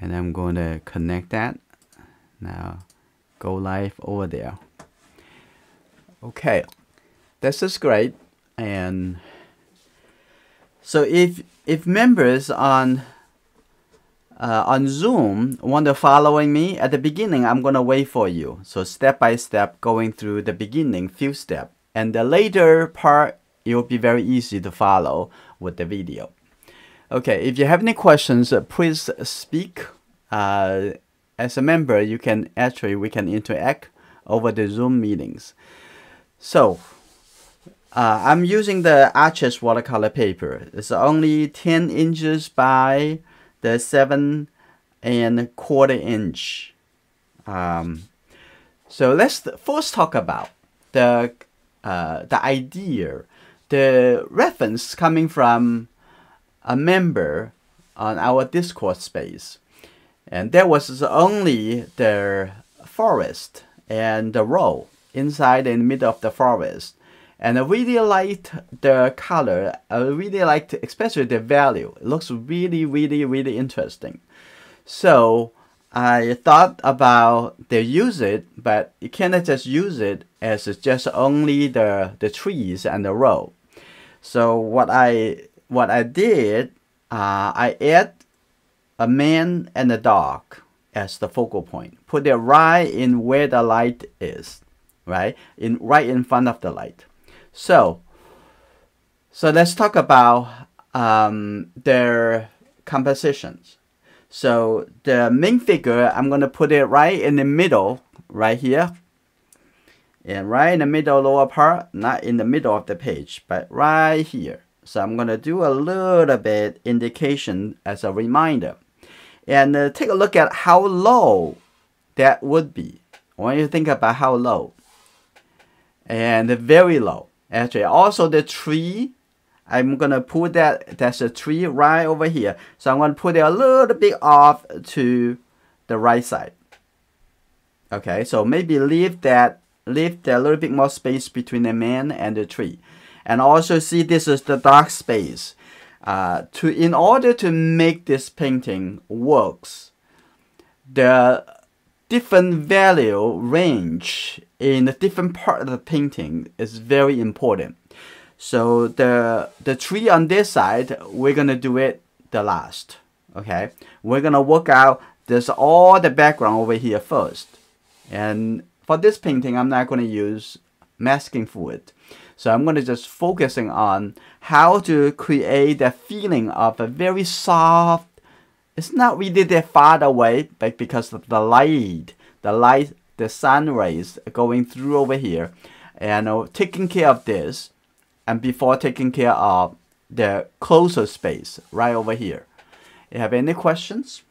and I'm going to connect that. Now go live over there. Okay, this is great. And so if members on Zoom want to follow me at the beginning, I'm going to wait for you. So step by step, going through the beginning few steps, and the later part it will be very easy to follow with the video. Okay, if you have any questions, please speak. As a member, you can actually, we can interact over the Zoom meetings. So I'm using the Arches watercolor paper. It's only 10 inches by the 7 1/4 inch. So let's first talk about the idea, the reference coming from a member on our Discord space, and that was only the forest and the road inside in the middle of the forest. And I really liked the color. I really liked especially the value. It looks really, really, really interesting. So I thought about they use it, but you cannot just use it as just only the trees and the road. So what I did, I add a man and a dog as the focal point. Put it right in where the light is, right in front of the light. So let's talk about their compositions. So the main figure, I'm going to put it right in the middle, right here. And right in the middle lower part, not in the middle of the page, but right here. So I'm going to do a little bit indication as a reminder. And take a look at how low that would be. I want you to think about how low. And very low. Actually, also the tree, I'm going to put that's a tree right over here. So I'm going to put it a little bit off to the right side. Okay, so maybe leave that little bit more space between the man and the tree. And also see this is the dark space. In order to make this painting works, the different value range in the different part of the painting is very important. So the tree on this side, we're gonna do it the last. Okay, we're gonna work out this all the background over here first. And for this painting, I'm not gonna use masking fluid. So I'm gonna just focusing on how to create the feeling of a very soft. It's not really that far away, but because of the light, the sun rays going through over here, and taking care of this, and before taking care of the closer space right over here. You have any questions?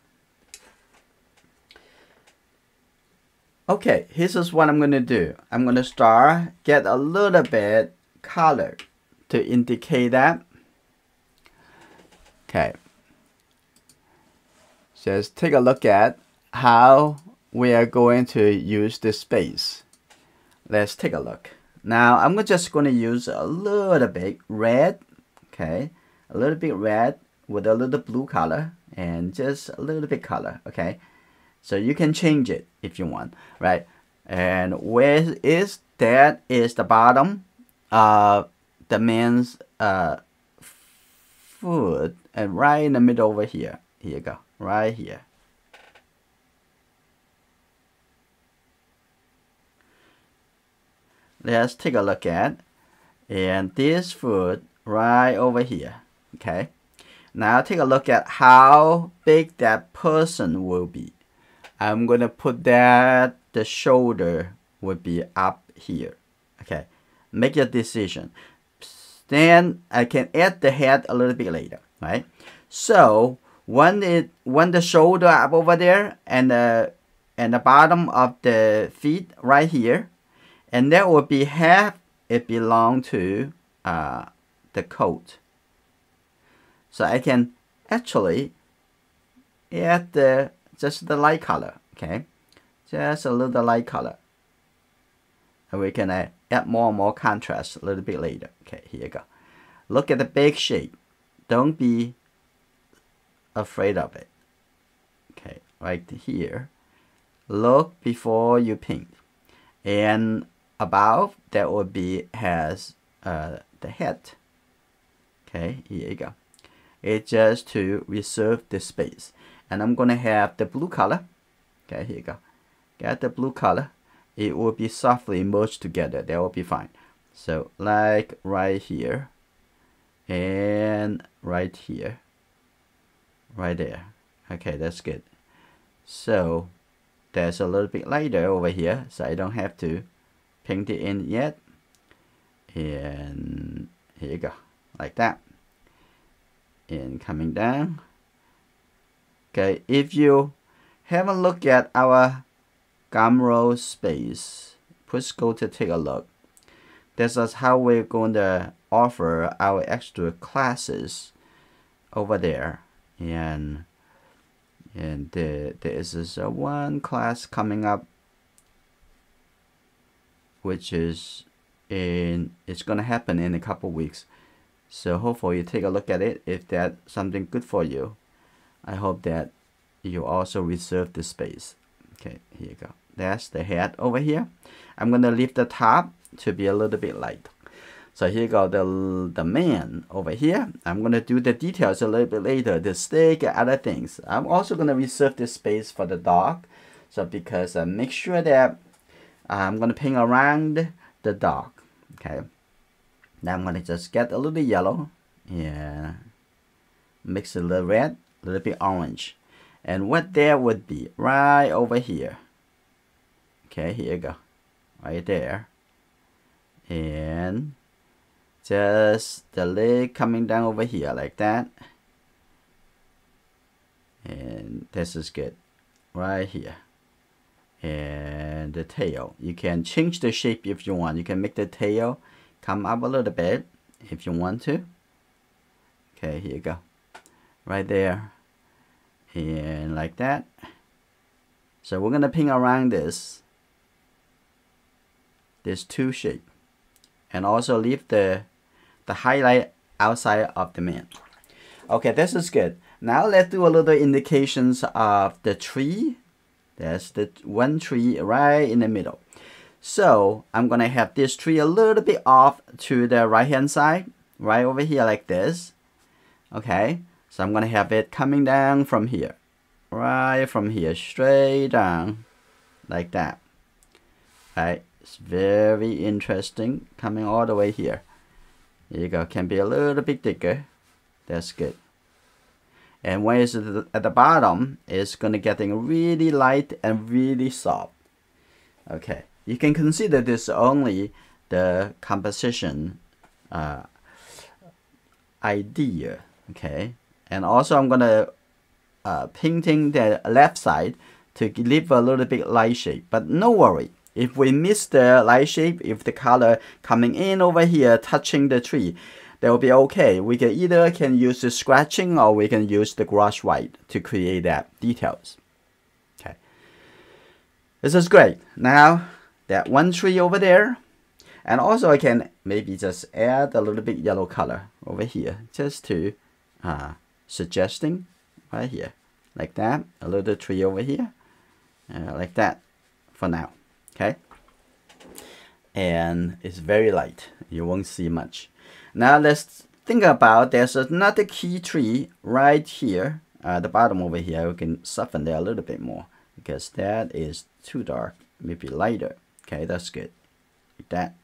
Okay, here's what I'm gonna do. I'm gonna start get a little bit color to indicate that. Okay. Just take a look at how we are going to use this space. Let's take a look. Now I'm just going to use a little bit red, okay, a little bit red with a little blue color and just a little bit color, okay. So you can change it if you want, right? And where is that? Is the bottom of the man's foot, and right in the middle over here. Here you go. Right here. Let's take a look at, and this foot right over here. Okay, now take a look at how big that person will be. I'm gonna put that the shoulder would be up here. Okay, make your decision. Then I can add the head a little bit later, right? So when the shoulder up over there and the bottom of the feet right here, and that will be half it belong to the coat. So I can actually add just the light color, okay, just a little light color, and we can add more and more contrast a little bit later. Okay, here you go. Look at the big shape. Don't be afraid of it. Okay, right here. Look before you paint. And above, that would be has the head. Okay, here you go. It's just to reserve the space. And I'm gonna have the blue color. Okay, here you go. Get the blue color. It will be softly merged together. That will be fine. So like right here and right here, right there. Okay, that's good. So there's a little bit lighter over here, so I don't have to paint it in yet. And here you go, like that. And coming down. Okay, if you have a look at our Gumroad space, push go to take a look. This is how we're going to offer our extra classes over there. And there is a one class coming up, which is it's gonna happen in a couple weeks. So hopefully you take a look at it if that's something good for you. I hope that you also reserve the space. Okay, here you go. That's the head over here. I'm gonna leave the top to be a little bit light. So here you go, the man over here. I'm gonna do the details a little bit later, the stick and other things. I'm also gonna reserve this space for the dog. So because I make sure that I'm gonna paint around the dog. Okay. Now I'm gonna just get a little yellow. Yeah. Mix a little red, a little bit orange. And what there would be right over here. Okay, here you go. Right there. And just the leg coming down over here like that. And this is good. Right here. And the tail. You can change the shape if you want. You can make the tail come up a little bit if you want to. Okay, here you go. Right there. And like that. So we're gonna paint around this two shape. And also leave the highlight outside of the man. Okay, this is good. Now let's do a little indications of the tree. There's the one tree right in the middle. So I'm gonna have this tree a little bit off to the right hand side, right over here like this. Okay, so I'm gonna have it coming down from here. Right from here, straight down, like that. Right. It's very interesting, coming all the way here. There you go, can be a little bit thicker. That's good. And when it's at the bottom, it's gonna getting really light and really soft. Okay, you can consider this only the composition idea, okay? And also I'm gonna painting the left side to leave a little bit light shape, but no worry. If we miss the light shape, if the color coming in over here touching the tree, that will be okay. We can either use the scratching or we can use the brush white to create that details. Okay, this is great. Now that one tree over there, and also I can maybe just add a little bit yellow color over here just to suggesting right here, like that. A little tree over here, like that, for now. Okay, and it's very light. You won't see much. Now let's think about there's another key tree right here, the bottom over here. We can soften that a little bit more because that is too dark. Maybe lighter. Okay, that's good. Like that.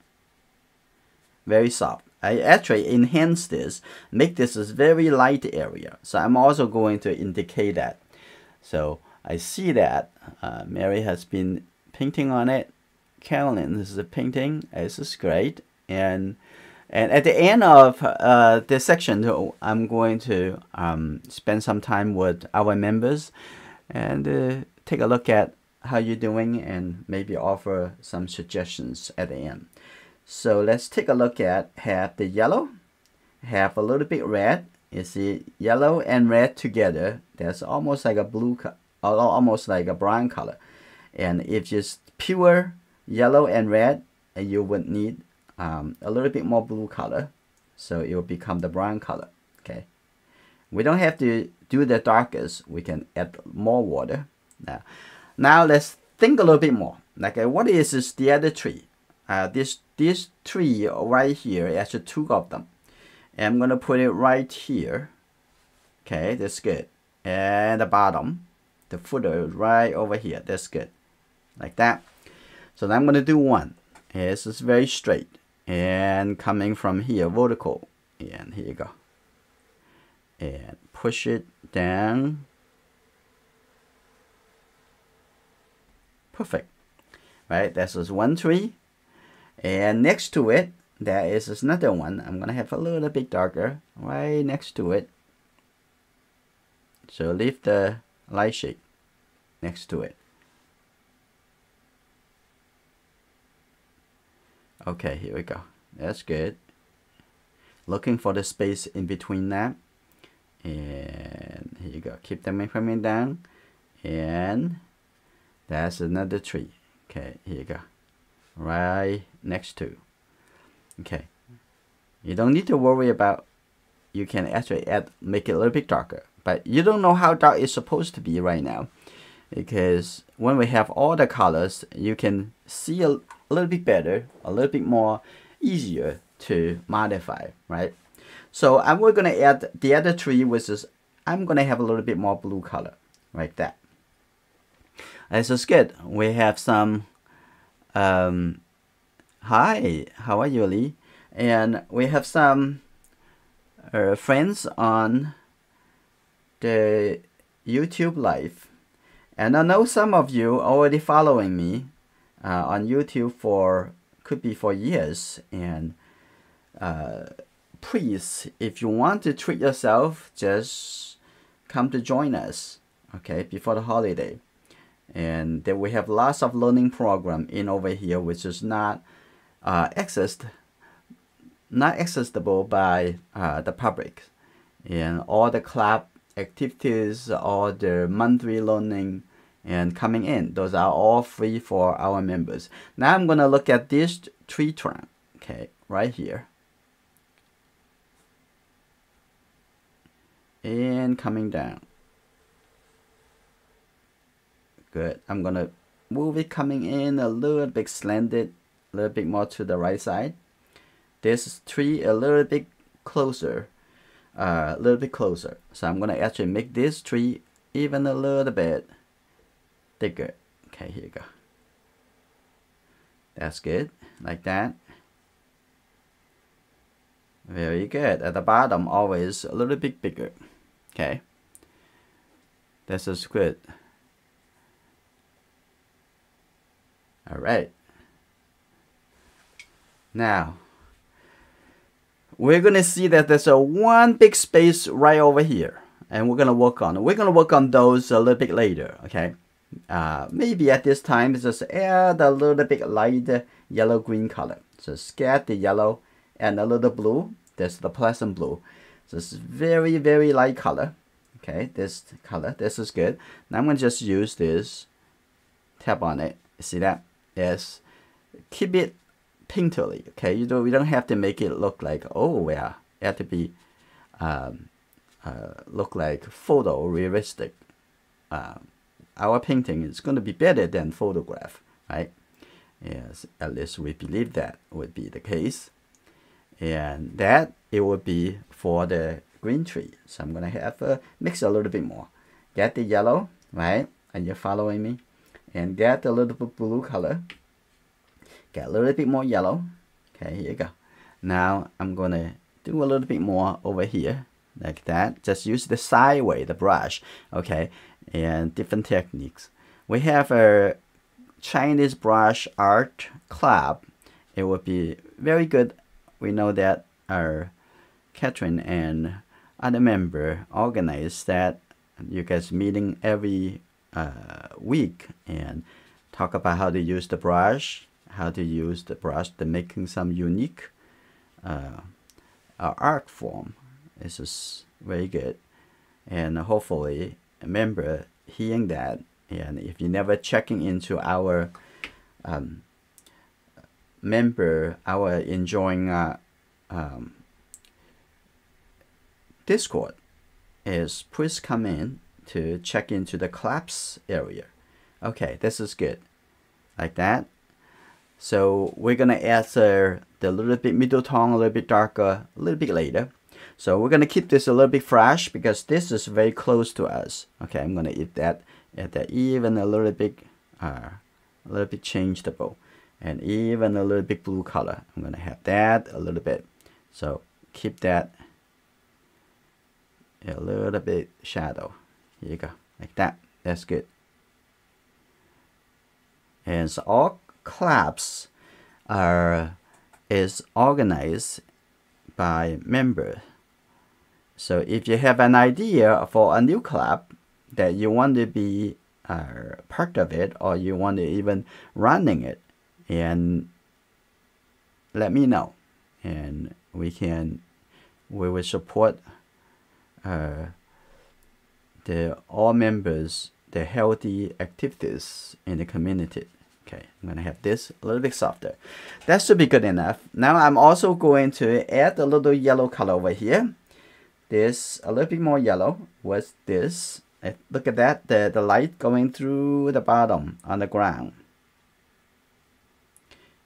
Very soft. I actually enhance this, make this a very light area. So I'm also going to indicate that. So I see that Mary has been painting on it. Carolyn, this is a painting. This is great. And at the end of this section, I'm going to spend some time with our members and take a look at how you're doing and maybe offer some suggestions at the end. So let's take a look at have the yellow, have a little bit red. You see yellow and red together. That's almost like a blue, almost like a brown color. And if just pure yellow and red, you would need a little bit more blue color, so it will become the brown color. Okay, we don't have to do the darkest. We can add more water. Now let's think a little bit more. Like what is the other tree? This tree right here, actually two of them. And I'm gonna put it right here. Okay, that's good. And the bottom, the footer right over here. That's good, like that. So now I'm gonna do one. This is very straight and coming from here, vertical. And here you go. And push it down. Perfect, right? That's just one tree. And next to it, there is another one. I'm gonna have a little bit darker right next to it. So leave the light shade next to it. Okay, here we go. That's good. Looking for the space in between that. And here you go. Keep the movement down. And that's another tree. Okay, here you go. Right next to. Okay. You don't need to worry about, you can actually make it a little bit darker. But you don't know how dark it's supposed to be right now. Because when we have all the colors, you can see a little bit better, a little bit more easier to modify, right? So I'm going to add the other tree, which is I'm going to have a little bit more blue color, like that. This is good. We have some, hi, how are you, Lee? And we have some friends on the YouTube live. And I know some of you already following me on YouTube could be for years. And please, if you want to treat yourself, just come to join us, okay, before the holiday. And then we have lots of learning program in over here, which is not accessible by the public. And all the club activities, all the monthly learning and coming in, those are all free for our members. Now I'm gonna look at this tree trunk, okay, right here. And coming down. Good. I'm gonna move it coming in a little bit slanted, a little bit more to the right side. This tree a little bit closer. So I'm gonna actually make this tree even a little bit thicker. Okay, here you go. That's good, like that. Very good. At the bottom, always a little bit bigger. Okay, this is good. All right. Now we're gonna see that there's a one big space right over here, and we're gonna work on it. We're gonna work on those a little bit later, okay? Maybe at this time, just add a little bit light yellow-green color. So scatter the yellow and a little blue. That's the Prussian blue. So it's very, very light color. Okay, this color, this is good. Now I'm gonna just use this. Tap on it. See that? Yes. Keep it painterly, okay? We don't have to make it look like, oh well, it had to be look like photo realistic. Our painting is going to be better than photograph, right? Yes, at least we believe that would be the case. And that it would be for the green tree. So I'm gonna have a mix a little bit more. Get the yellow, right? And you're following me. And get a little bit blue color. Get a little bit more yellow. Okay, here you go. Now I'm gonna do a little bit more over here, like that. Just use the sideway, the brush, okay? And different techniques. We have a Chinese brush art club. It would be very good. We know that our Catherine and other member organize that. You guys meeting every week and talk about how to use the brush, to making some unique art form. This is very good, and hopefully remember hearing that. And if you're never checking into our member, our enjoying Discord, is please come in to check into the collapse area. Okay, this is good. Like that. So we're going to add the little bit middle tone, a little bit darker, a little bit later. So we're going to keep this a little bit fresh because this is very close to us. Okay, I'm going to add that even a little bit changeable. And even a little bit blue color. I'm going to have that a little bit. So keep that a little bit shadow. Here you go. Like that. That's good. And so all collabs is organized by member. So if you have an idea for a new collab that you want to be part of it, or you want to even running it, and let me know, and we will support all members, the healthy activities in the community. Okay, I'm gonna have this a little bit softer. That should be good enough. Now I'm also going to add a little yellow color over here. This a little bit more yellow. What's this? Look at that, the light going through the bottom on the ground.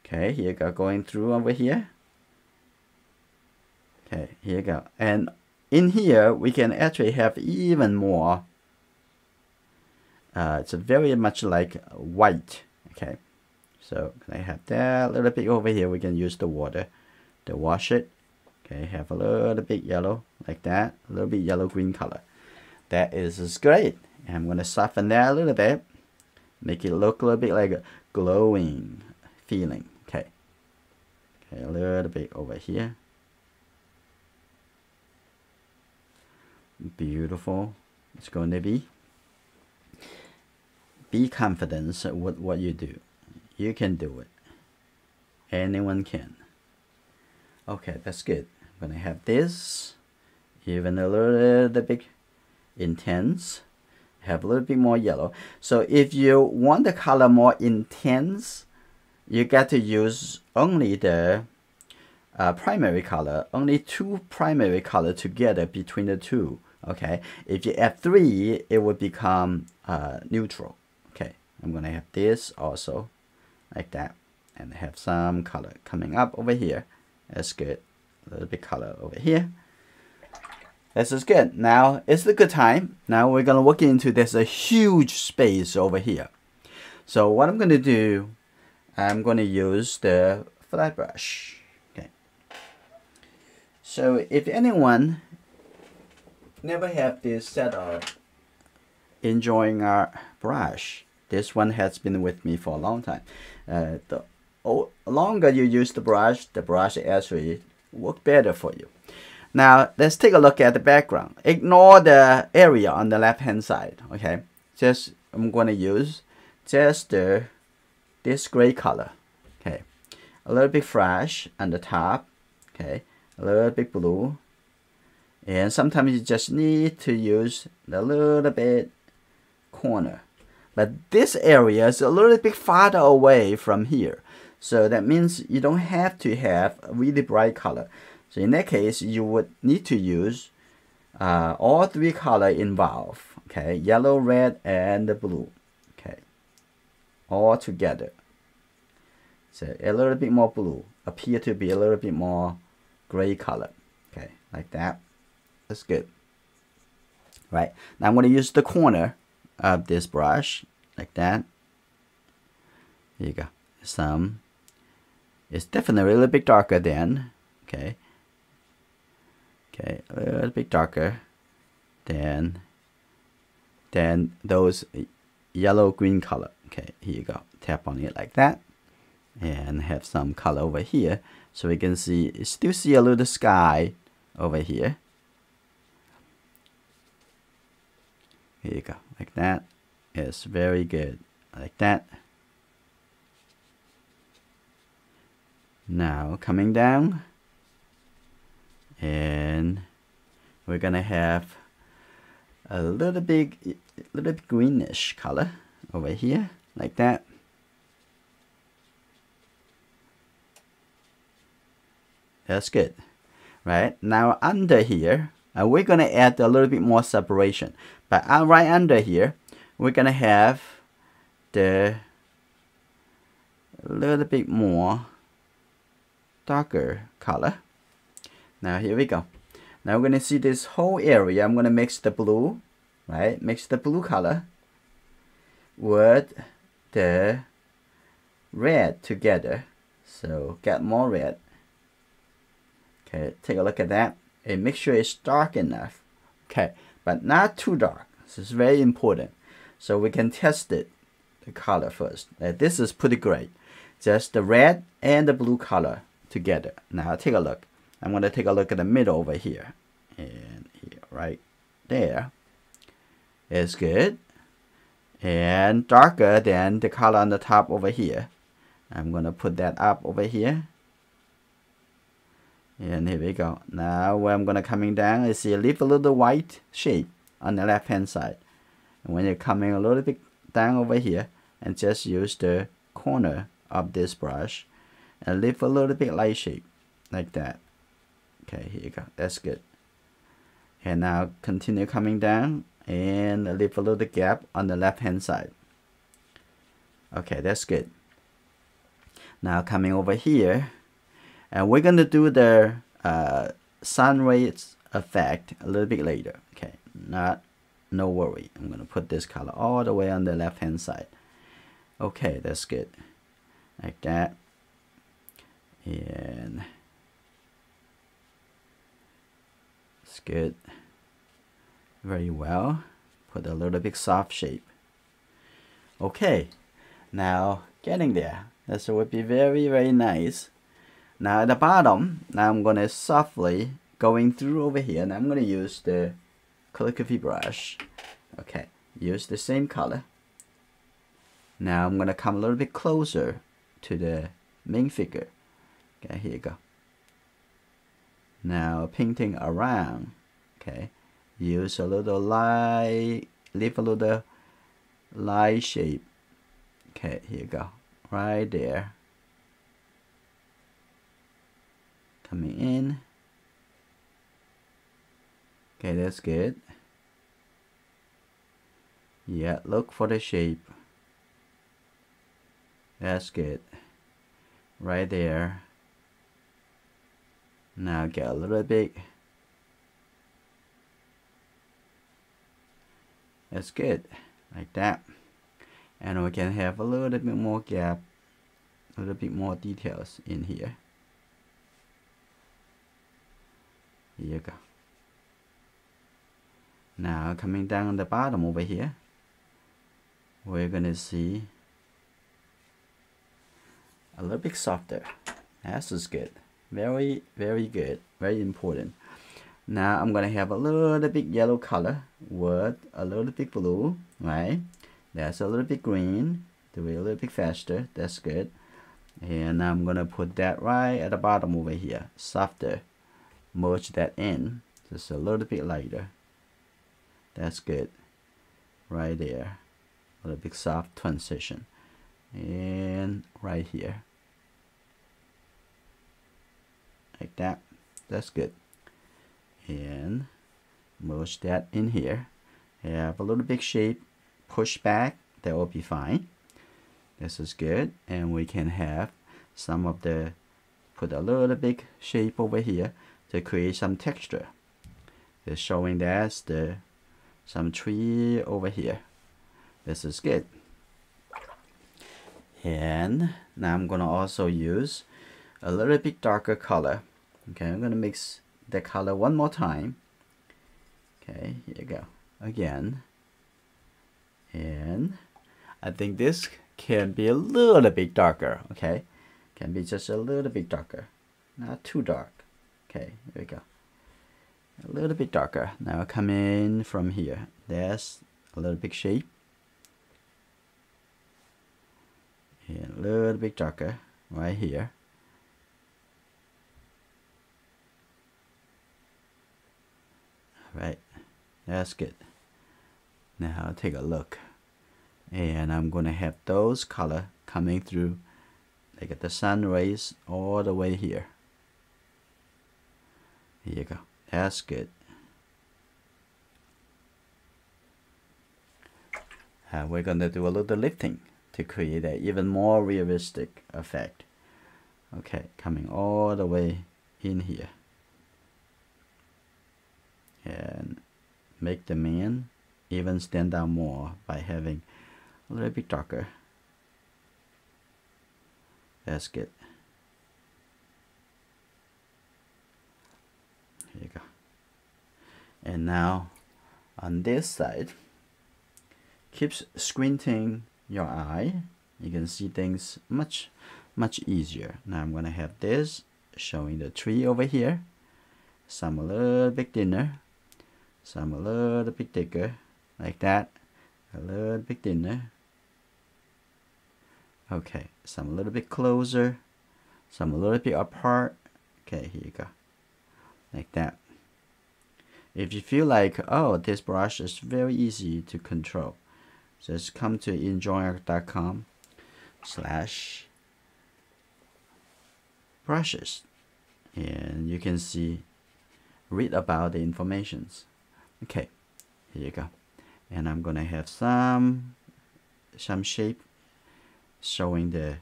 Okay, here you go, going through over here. Okay, here you go. And in here, we can actually have even more. It's very much like white. Okay, so can I have that a little bit over here? We can use the water to wash it. Okay, have a little bit yellow like that, a little bit yellow-green color. That is great. And I'm going to soften that a little bit, make it look a little bit like a glowing feeling. Okay, okay, a little bit over here. Beautiful. It's going to be confident with what you do. You can do it. Anyone can. Okay, that's good. I'm gonna have this even a little bit intense. Have a little bit more yellow. So if you want the color more intense, you got to use only the primary color, only two primary color together between the two. Okay, if you add three, it will become neutral. Okay, I'm gonna have this also like that, and have some color coming up over here. That's good. A little bit color over here. This is good. Now it's a good time. Now we're gonna walk into this a huge space over here. So what I'm gonna do, I'm gonna use the flat brush. So if anyone never have this setup, enjoying our brush, this one has been with me for a long time. The longer you use the brush actually works better for you. Now let's take a look at the background. Ignore the area on the left-hand side. Okay, just I'm going to use just this gray color. Okay, a little bit fresh on the top. Okay. A little bit blue, and sometimes you just need to use a little bit corner, but this area is a little bit farther away from here, so that means you don't have to have a really bright color. So in that case, you would need to use all three colors involved. Okay, yellow, red, and the blue. Okay, all together. So a little bit more blue appear to be a little bit more gray color. Okay, like that. That's good. Right, now I'm going to use the corner of this brush like that. Here you go. It's definitely a little bit darker than, okay. Okay, a little bit darker than those yellow-green color. Okay, here you go. Tap on it like that. And have some color over here, so we can see, still see a little sky over here. Here you go, like that. It's very good, like that. Now coming down, and we're gonna have a little bit greenish color over here, like that. That's good. Right, now under here, we're gonna add a little bit more separation. But right under here, we're going to have the little bit more darker color. Now here we go. Now we're going to see this whole area. I'm going to mix the blue, right? Mix the blue color with the red together. So get more red. Okay, take a look at that and make sure it's dark enough. Okay, but not too dark. This is very important. So we can test it, the color first. Now, this is pretty great. Just the red and the blue color together. Now take a look. I'm going to take a look at the middle over here. And here, right there. It's good. And darker than the color on the top over here. I'm going to put that up over here. And here we go. Now when I'm going to coming down, I see leave a little white shape on the left hand side. And when you're coming a little bit down over here, and just use the corner of this brush and leave a little bit light shape like that. Okay, here you go. That's good. And now continue coming down and leave a little gap on the left hand side. Okay, that's good. Now coming over here, and we're going to do the sun rays effect a little bit later. Okay, no worry. I'm going to put this color all the way on the left hand side. Okay, that's good. Like that. And it's good. Very well. Put a little bit soft shape. Okay, now getting there. This would be very, very nice. Now at the bottom, now I'm going to softly going through over here, and I'm going to use the calligraphy brush. Okay, use the same color. Now I'm going to come a little bit closer to the main figure. Okay, here you go. Now painting around. Okay, use a little light, leave a little light shape. Okay, here you go. Right there. Coming in. Okay, that's good. Yeah, look for the shape. That's good. Right there. Now get a little bit. That's good. Like that. And we can have a little bit more gap, a little bit more details in here. Here you go. Now coming down the bottom over here, we're gonna see a little bit softer. This is good. Very, very good. Very important. Now I'm gonna have a little bit yellow color with a little bit blue, right? That's a little bit green. Do it a little bit faster. That's good. And I'm gonna put that right at the bottom over here. Softer. Merge that in. Just a little bit lighter. That's good. Right there. A little bit soft transition. And right here. Like that. That's good. And merge that in here. Have a little bit shape. Push back, that will be fine. This is good. And we can have some of the, put a little bit shape over here to create some texture. It's showing that's the some tree over here. This is good. And now I'm gonna also use a little bit darker color. Okay, I'm gonna mix the color one more time. Okay, here you go again. And I think this can be a little bit darker, okay? Can be just a little bit darker. Not too dark. Okay, here we go. A little bit darker. Now come in from here. There's a little bit shape. And a little bit darker right here. Alright, that's good. Now take a look, and I'm gonna have those color coming through like the sun rays all the way here. Here you go. That's good. we're going to do a little lifting to create an even more realistic effect. Okay, coming all the way in here and make the man even stand out more by having a little bit darker. That's good. Here you go. And now on this side, keep squinting your eye. You can see things much easier. Now I'm gonna have this showing the tree over here. Some a little bit thinner, some a little bit thicker, like that. A little bit thinner. Okay, some a little bit closer, some a little bit apart. Okay, here you go, like that. If you feel like, oh, this brush is very easy to control, just come to enjoyingart.com/brushes and you can see, read about the informations. Okay, here you go. And I'm gonna have some shape showing the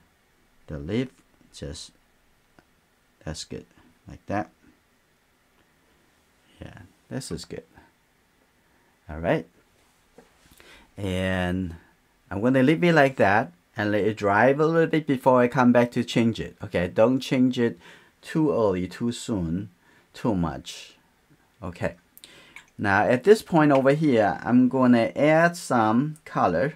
leaf. Just, that's good, like that. Yeah, this is good. All right, and I'm gonna leave it like that and let it dry a little bit before I come back to change it. Okay, don't change it too early, too soon, too much. Okay, now at this point over here, I'm gonna add some color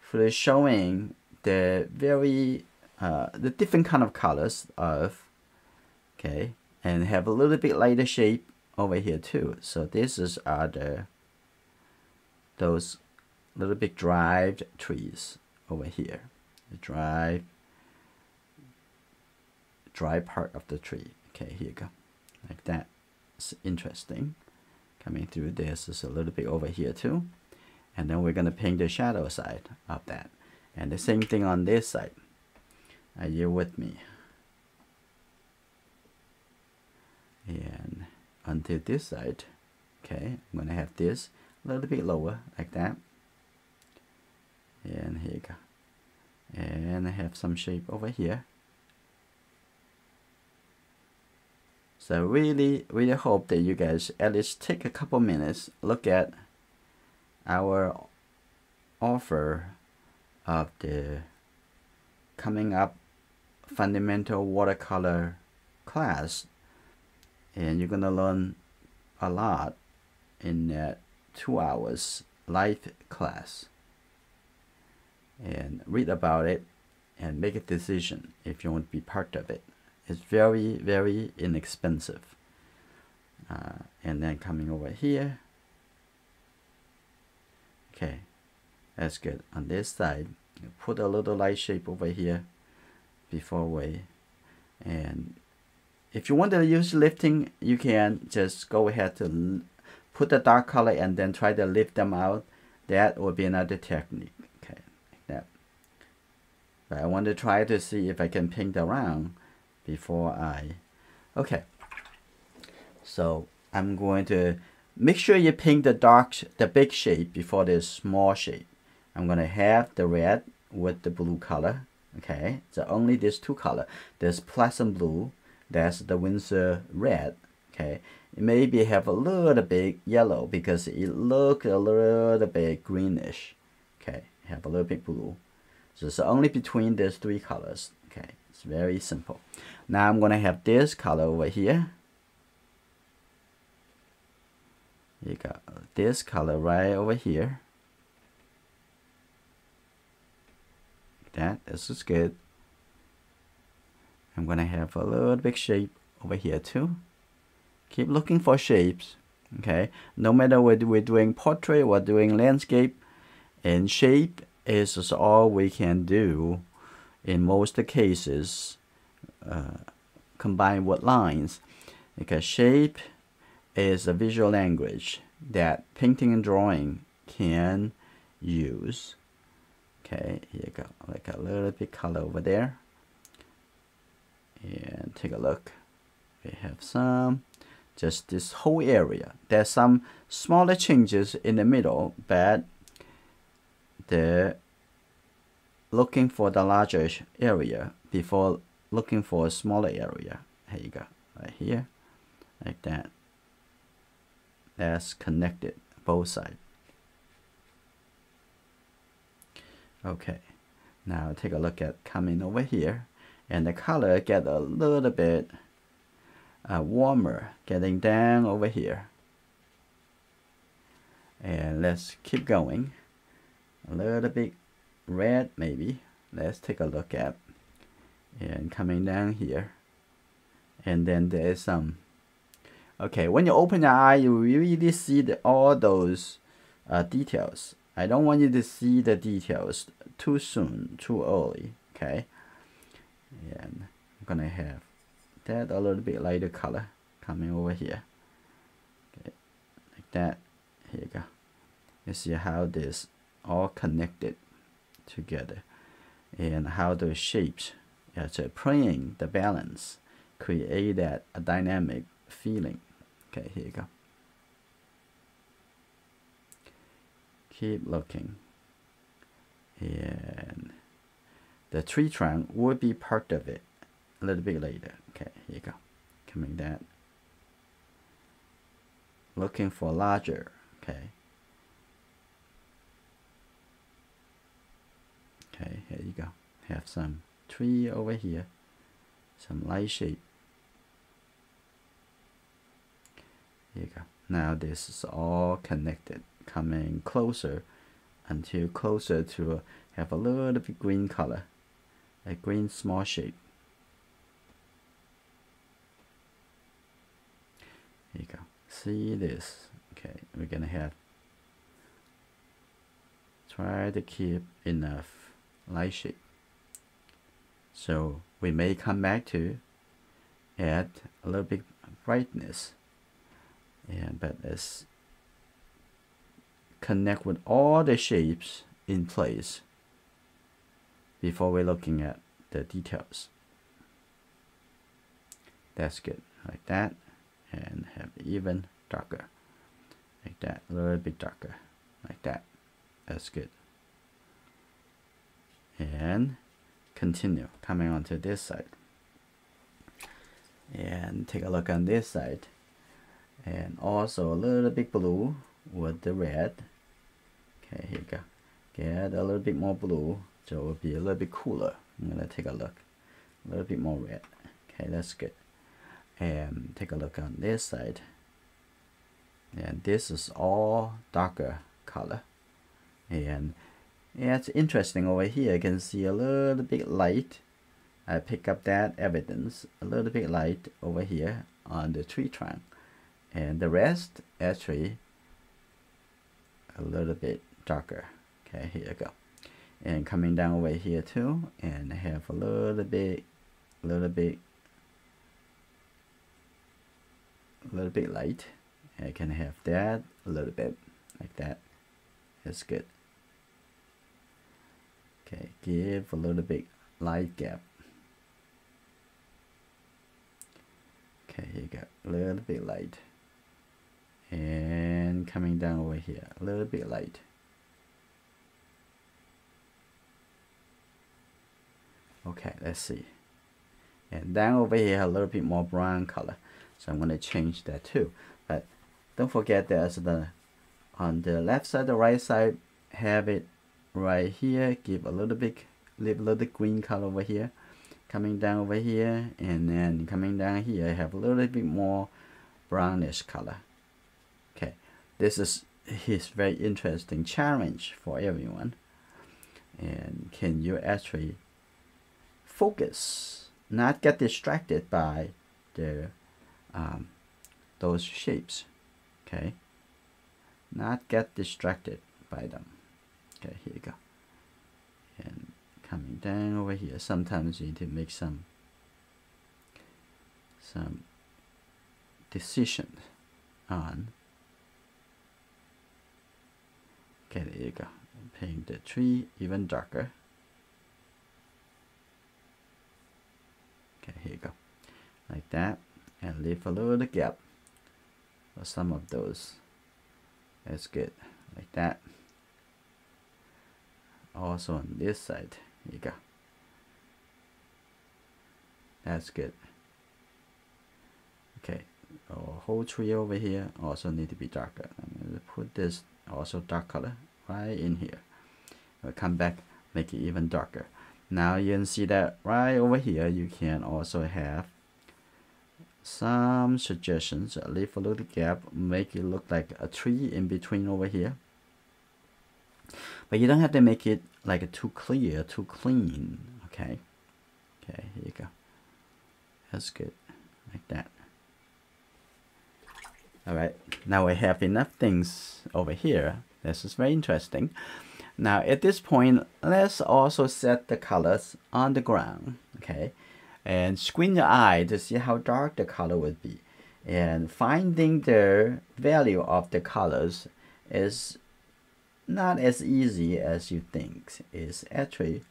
for showing the very the different kind of colors of, okay, and have a little bit lighter shape over here too. So this is those little bit dried trees over here, the dry part of the tree. Okay, here you go, like that. It's interesting. Coming through this is a little bit over here too, and then we're gonna paint the shadow side of that, and the same thing on this side. Are you with me? And onto this side, okay, I'm gonna have this a little bit lower, like that. And here you go. And I have some shape over here. So really hope that you guys at least take a couple minutes, look at our offer of the coming up fundamental watercolor class. And you're gonna learn a lot in that 2 hours live class, and read about it and make a decision if you want to be part of it. It's very inexpensive. And then coming over here, okay, that's good. On this side, you put a little light shape over here before we, and if you want to use lifting, you can just go ahead to put the dark color and then try to lift them out. That would be another technique. Okay, like that. But I want to try to see if I can paint around before I... Okay. So I'm going to make sure you paint the big shape before the small shape. I'm going to have the red with the blue color. Okay, so only these two colors. There's Prussian blue. That's the Windsor red. Okay, maybe have a little bit yellow because it looks a little bit greenish. Okay, have a little bit blue. So it's only between these three colors. Okay, it's very simple. Now I'm gonna have this color over here. You got this color right over here. That, this is good. I'm gonna have a little bit shape over here too. Keep looking for shapes, okay? No matter whether we're doing portrait or doing landscape, and shape is all we can do in most cases, combined with lines. Because shape is a visual language that painting and drawing can use. Okay, here you go, like a little bit color over there. And take a look, we have some, just this whole area. There's some smaller changes in the middle, but the looking for the larger area before looking for a smaller area. Here you go, right here, like that. That's connected both sides. Okay, now take a look at coming over here, and the color get a little bit warmer, getting down over here. And let's keep going. A little bit red maybe. Let's take a look at, and coming down here. And then there is some. Okay, when you open your eye, you really see the, all those details. I don't want you to see the details too soon, too early. Okay, and I'm gonna have that a little bit lighter color coming over here. Okay, like that. Here you go. You see how this all connected together, and how the shapes are playing the balance, create that a dynamic feeling. Okay, here you go. Keep looking, and the tree trunk will be part of it a little bit later. Okay, here you go. Coming down, looking for larger. Okay. Okay, here you go. Have some tree over here, some light shape. Here you go. Now this is all connected, coming closer until closer to have a little bit green color, a green small shape. Here you go. See this. Okay, we're gonna have try to keep enough light shape. So we may come back to add a little bit brightness, and but let's connect with all the shapes in place before we're looking at the details. That's good, like that, and have even darker. Like that, a little bit darker, like that. That's good. And continue coming onto this side, and take a look on this side, and also a little bit blue with the red. Okay, here you go. Get a little bit more blue, so it will be a little bit cooler. I'm gonna take a look, a little bit more red. Okay, that's good. And take a look on this side. And this is all darker color, and it's interesting over here. You can see a little bit light. I pick up that evidence, a little bit light over here on the tree trunk, and the rest actually a little bit darker. Okay, here you go. And coming down over here too, and have a little bit light. I can have that a little bit like that. That's good. Okay, give a little bit light gap. Okay, here you go, a little bit light, and coming down over here, a little bit light. Okay, let's see, and down over here a little bit more brown color, so I'm gonna change that too. But don't forget there's the on the left side, the right side, have it right here. Give a little bit, leave a little green color over here. Coming down over here, and then coming down here, have a little bit more brownish color. Okay, this is his very interesting challenge for everyone. And can you actually focus, not get distracted by the those shapes? Okay, not get distracted by them. Okay, here you go. And coming down over here, sometimes you need to make some decision on. Okay, there you go. Paint the tree even darker. Okay, here you go, like that, and leave a little gap for some of those. That's good, like that. also on this side. There you go. That's good. Okay, our whole tree over here also need to be darker. I'm going to put this also dark color right in here. I'll come back, make it even darker. Now you can see that right over here you can also have some suggestions. Leave a little gap, make it look like a tree in between over here. But you don't have to make it like too clear, too clean. Okay. Okay, here you go. That's good. Like that. Alright, now we have enough things over here. This is very interesting. Now at this point, let's also set the colors on the ground. Okay. And squint your eye to see how dark the color would be. And finding the value of the colors is not as easy as you think. It's actually,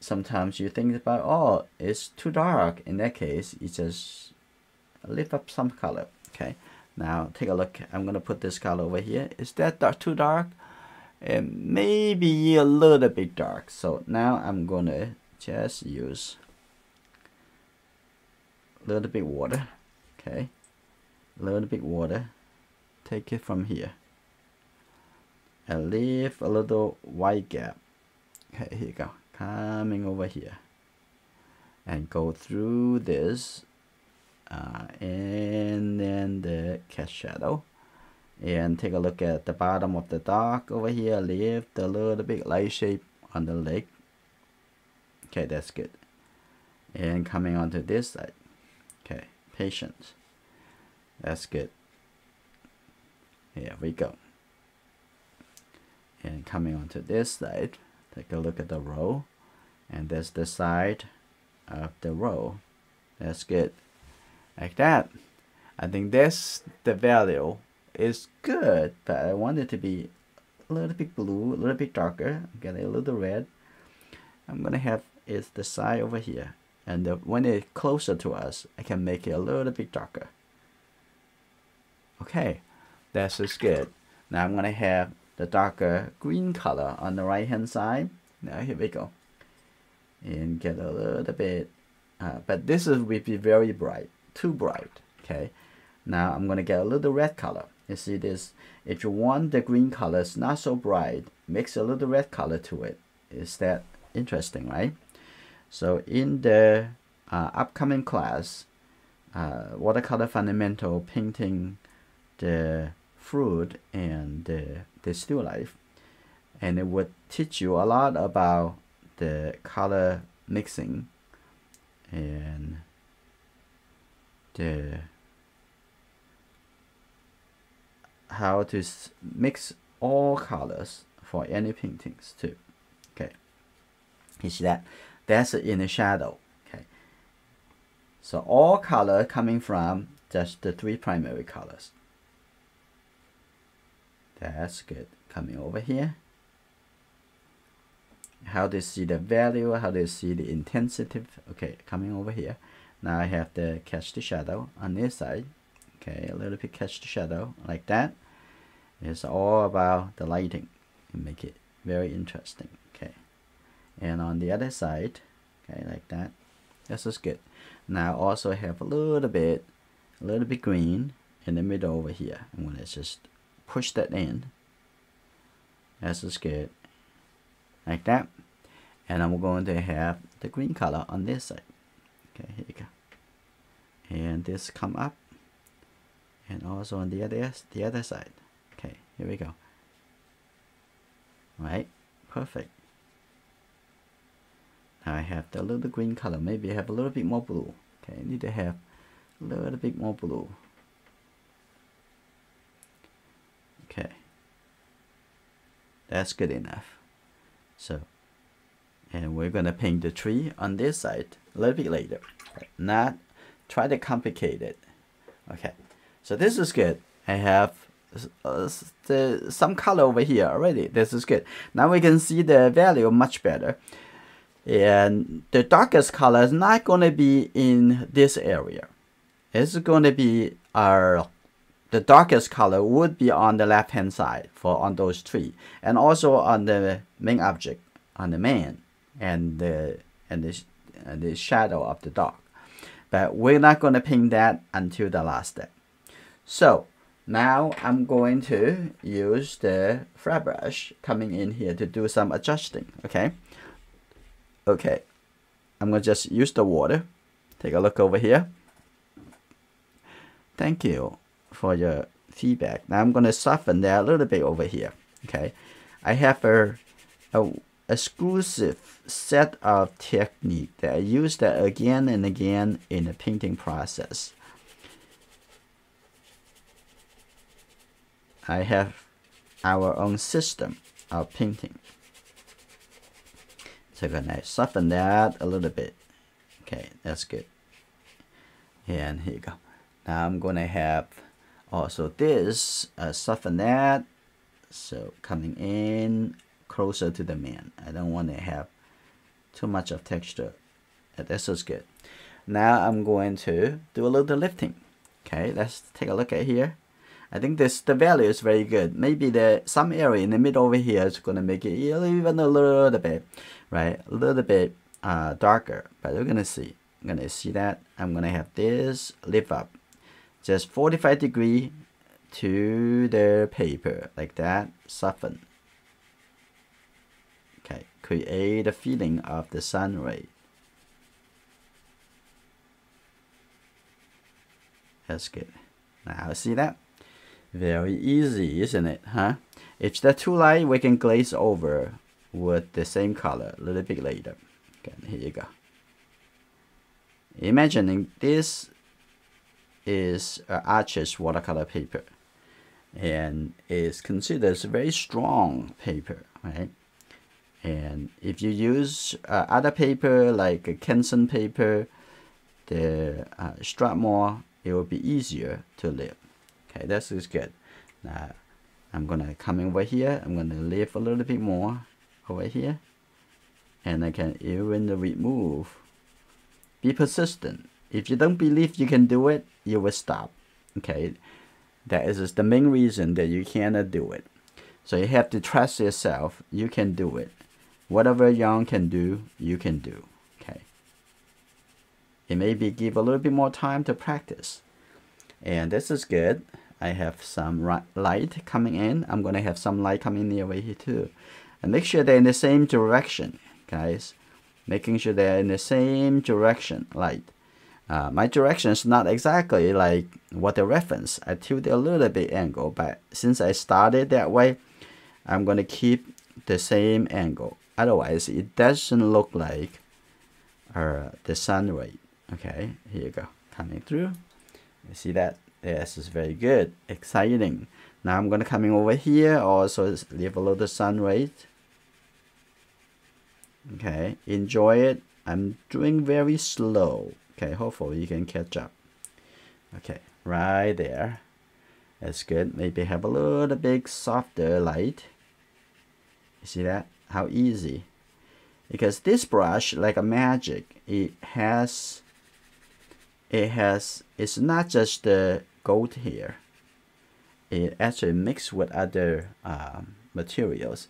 sometimes you think about, oh, it's too dark. In that case, you just lift up some color. Okay, now take a look. I'm going to put this color over here. Is that dark, too dark? And maybe a little bit dark. So now I'm going to just use a little bit water. Okay, a little bit water, take it from here and leave a little white gap. Okay, here you go, coming over here and go through this and then the cast shadow, and take a look at the bottom of the dock over here. Leave the little bit light shape on the lake. Okay, that's good. And coming onto this side. Okay, patience. That's good. Here we go. And coming onto this side, take a look at the row. And that's the side of the row. That's good. Like that. I think that's the value is good, but I want it to be a little bit blue, a little bit darker. I'm getting a little red. I'm gonna have is the side over here, and when it's closer to us, I can make it a little bit darker. Okay, that's just good. Now I'm gonna have the darker green color on the right hand side. Now here we go, and get a little bit, but this is will be very bright, too bright. Okay, now I'm gonna get a little red color. You see this? If you want the green colors not so bright, mix a little red color to it. Is that interesting, right? So in the upcoming class, watercolor fundamental painting the fruit and the still life, and it would teach you a lot about the color mixing and the how to mix all colors for any paintings too. Okay. You see that? That's in the shadow. Okay. So all color coming from just the three primary colors. That's good. Coming over here. How do you see the value? How do you see the intensity? Okay, coming over here. Now I have to catch the shadow on this side. Okay, a little bit catch the shadow like that. It's all about the lighting and make it very interesting. And on the other side, okay, like that. This is good. Now also have a little bit green in the middle over here. I'm gonna just push that in. This is good. Like that. And I'm going to have the green color on this side. Okay, here you go. And this come up. And also on the other side. Okay, here we go. All right, perfect. I have the little green color, maybe I have a little bit more blue. Okay, I need to have a little bit more blue. Okay, that's good enough. So, and we're gonna paint the tree on this side a little bit later. Okay. Not try to complicate it. Okay, so this is good. I have some color over here already. This is good. Now we can see the value much better. And the darkest color is not going to be in this area. It's going to be our the darkest color would be on the left hand side for on those three, and also on the main object, on the man, and the shadow of the dog. But we're not going to paint that until the last step. So now I'm going to use the fret brush coming in here to do some adjusting. Okay, I'm going to just use the water. Take a look over here. Thank you for your feedback. Now I'm going to soften that a little bit over here. Okay, I have a exclusive set of technique that I use that again and again in the painting process. I have our own system of painting. So going to soften that a little bit. Okay, that's good. And here you go. Now I'm going to have also this, soften that. So coming in closer to the man. I don't want to have too much of texture. This is good. Now I'm going to do a little lifting. Okay, let's take a look at here. I think the value is very good. Maybe some area in the middle over here is going to make it even a little bit, right? A little bit darker, but we're going to see. I'm going to see that. I'm going to have this lift up just 45 degrees to the paper like that, soften. Okay, create a feeling of the sun ray. That's good. Now see that? Very easy, isn't it, huh? If that's too light, we can glaze over with the same color a little bit later. Okay, here you go. Imagining this is Arches watercolor paper, and is considered a very strong paper, right? And if you use other paper like Kenson paper, the Strathmore, it will be easier to lift. Okay, this is good. Now I'm gonna come over here. I'm gonna lift a little bit more over here, and I can even remove. Be persistent. If you don't believe you can do it, you will stop. Okay, that is the main reason that you cannot do it. So you have to trust yourself. You can do it. Whatever Young can do, you can do. Okay. It may be give a little bit more time to practice. And this is good. I have some light coming in. I'm going to have some light coming in the way here too. And make sure they're in the same direction, guys. Making sure they're in the same direction, light. My direction is not exactly like what the reference. I tilt a little bit angle, but since I started that way, I'm going to keep the same angle. Otherwise, it doesn't look like the sun ray. Okay, here you go. Coming through. You see that? This is very good, exciting. Now I'm going to come in over here, also leave a little sun ray. Okay, enjoy it. I'm doing very slow. Okay, hopefully you can catch up. Okay, right there. That's good. Maybe have a little bit softer light. You see that? How easy. Because this brush, like a magic, it's not just the gold here. It actually mixed with other materials.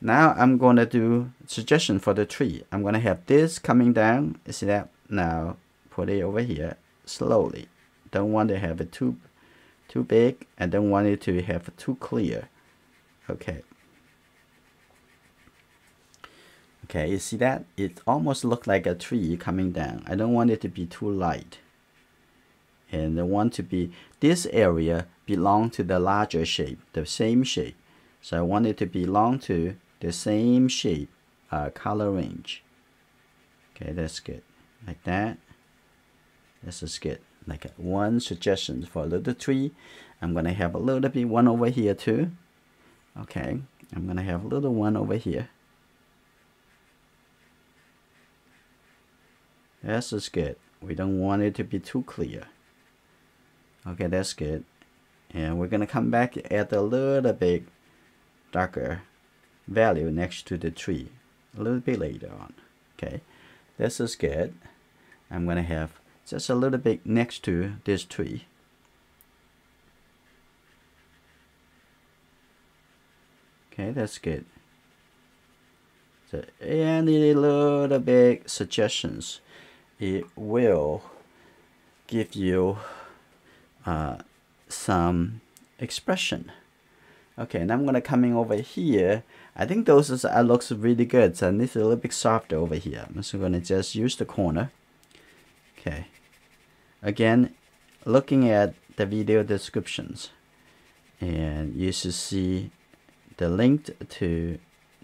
Now I'm going to do suggestion for the tree. I'm going to have this coming down. You see that? Now put it over here slowly. Don't want to have it too big, and don't want it to have too clear. Okay. Okay, you see that? It almost looks like a tree coming down. I don't want it to be too light. And I want to be, this area belong to the larger shape, the same shape. So I want it to belong to the same shape, color range. Okay, that's good. Like that. This is good. Like one suggestion for a little tree. I'm going to have a little bit one over here too. Okay, I'm going to have a little one over here. This is good. We don't want it to be too clear. Okay, that's good. And we're going to come back and add a little bit darker value next to the tree a little bit later on. Okay, this is good. I'm going to have just a little bit next to this tree. Okay, that's good. So, and a little bit suggestions. It will give you some expression. Okay, and I'm gonna coming over here. I think those is, looks really good. So I need a little bit softer over here. I'm just gonna just use the corner. Okay. Again, looking at the video descriptions, and you should see the link to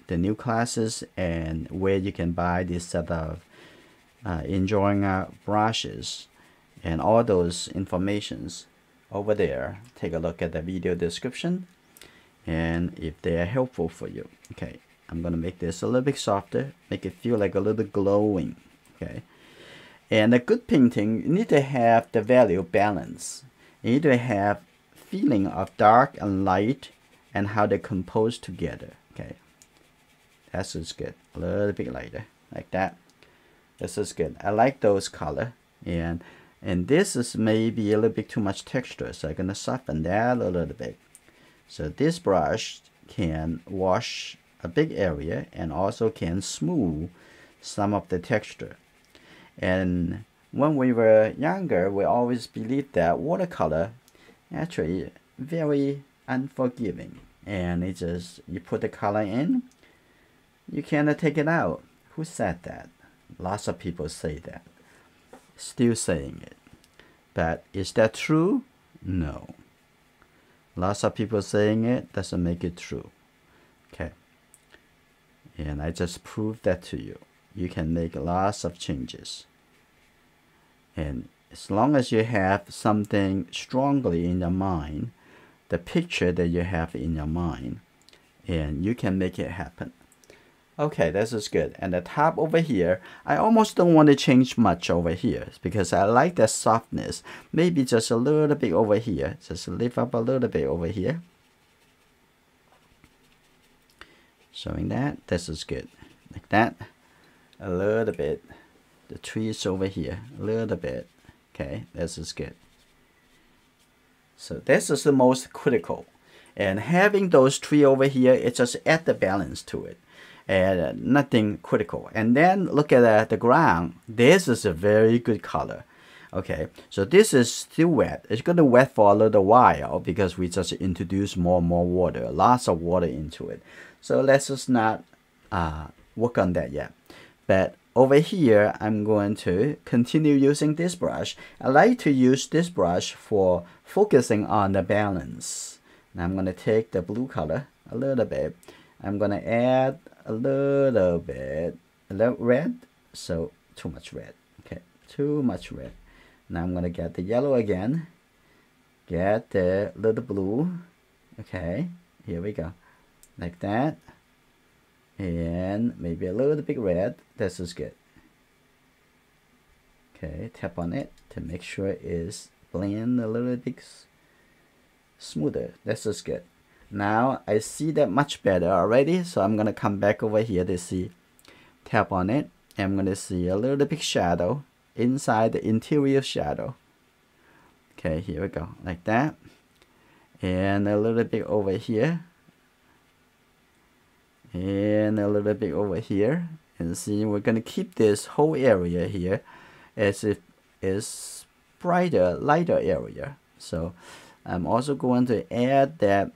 the new classes and where you can buy this set of enjoying art brushes and all those informations over there. Take a look at the video description and if they are helpful for you. Okay, I'm gonna make this a little bit softer, make it feel like a little glowing. Okay, and a good painting, you need to have the value balance. You need to have feeling of dark and light and how they compose together. Okay, that's just good. A little bit lighter, like that. This is good. I like those color, and this is maybe a little bit too much texture, so I'm gonna soften that a little bit. So this brush can wash a big area and also can smooth some of the texture. And when we were younger, we always believed that watercolor actually very unforgiving. And it just, you put the color in, you cannot take it out. Who said that? Lots of people say that. Still saying it. But is that true? No. Lots of people saying it doesn't make it true. Okay. And I just proved that to you. You can make lots of changes. And as long as you have something strongly in your mind, the picture that you have in your mind, and you can make it happen. Okay, this is good. And the top over here, I almost don't want to change much over here because I like that softness. Maybe just a little bit over here. Just lift up a little bit over here. Showing that, this is good. Like that. A little bit. The trees over here. A little bit. Okay, this is good. So this is the most critical. And having those trees over here, it just adds the balance to it. And nothing critical. And then look at the ground. This is a very good color. Okay, so this is still wet. It's going to wet for a little while because we just introduce more and more water, lots of water into it. So let's just not work on that yet. But over here, I'm going to continue using this brush. I like to use this brush for focusing on the balance. Now I'm going to take the blue color a little bit. I'm going to add a little bit red, so too much red. Okay, too much red. Now I'm gonna get the yellow again, get the little blue. Okay, here we go, like that, and maybe a little bit red. This is good. Okay, tap on it to make sure it's blend a little bit smoother. This is good. Now I see that much better already, so I'm gonna come back over here to see. Tap on it, and I'm gonna see a little bit shadow inside the interior shadow. Okay, here we go, like that, and a little bit over here, and a little bit over here, and see we're gonna keep this whole area here as if it's brighter, lighter area. So I'm also going to add that.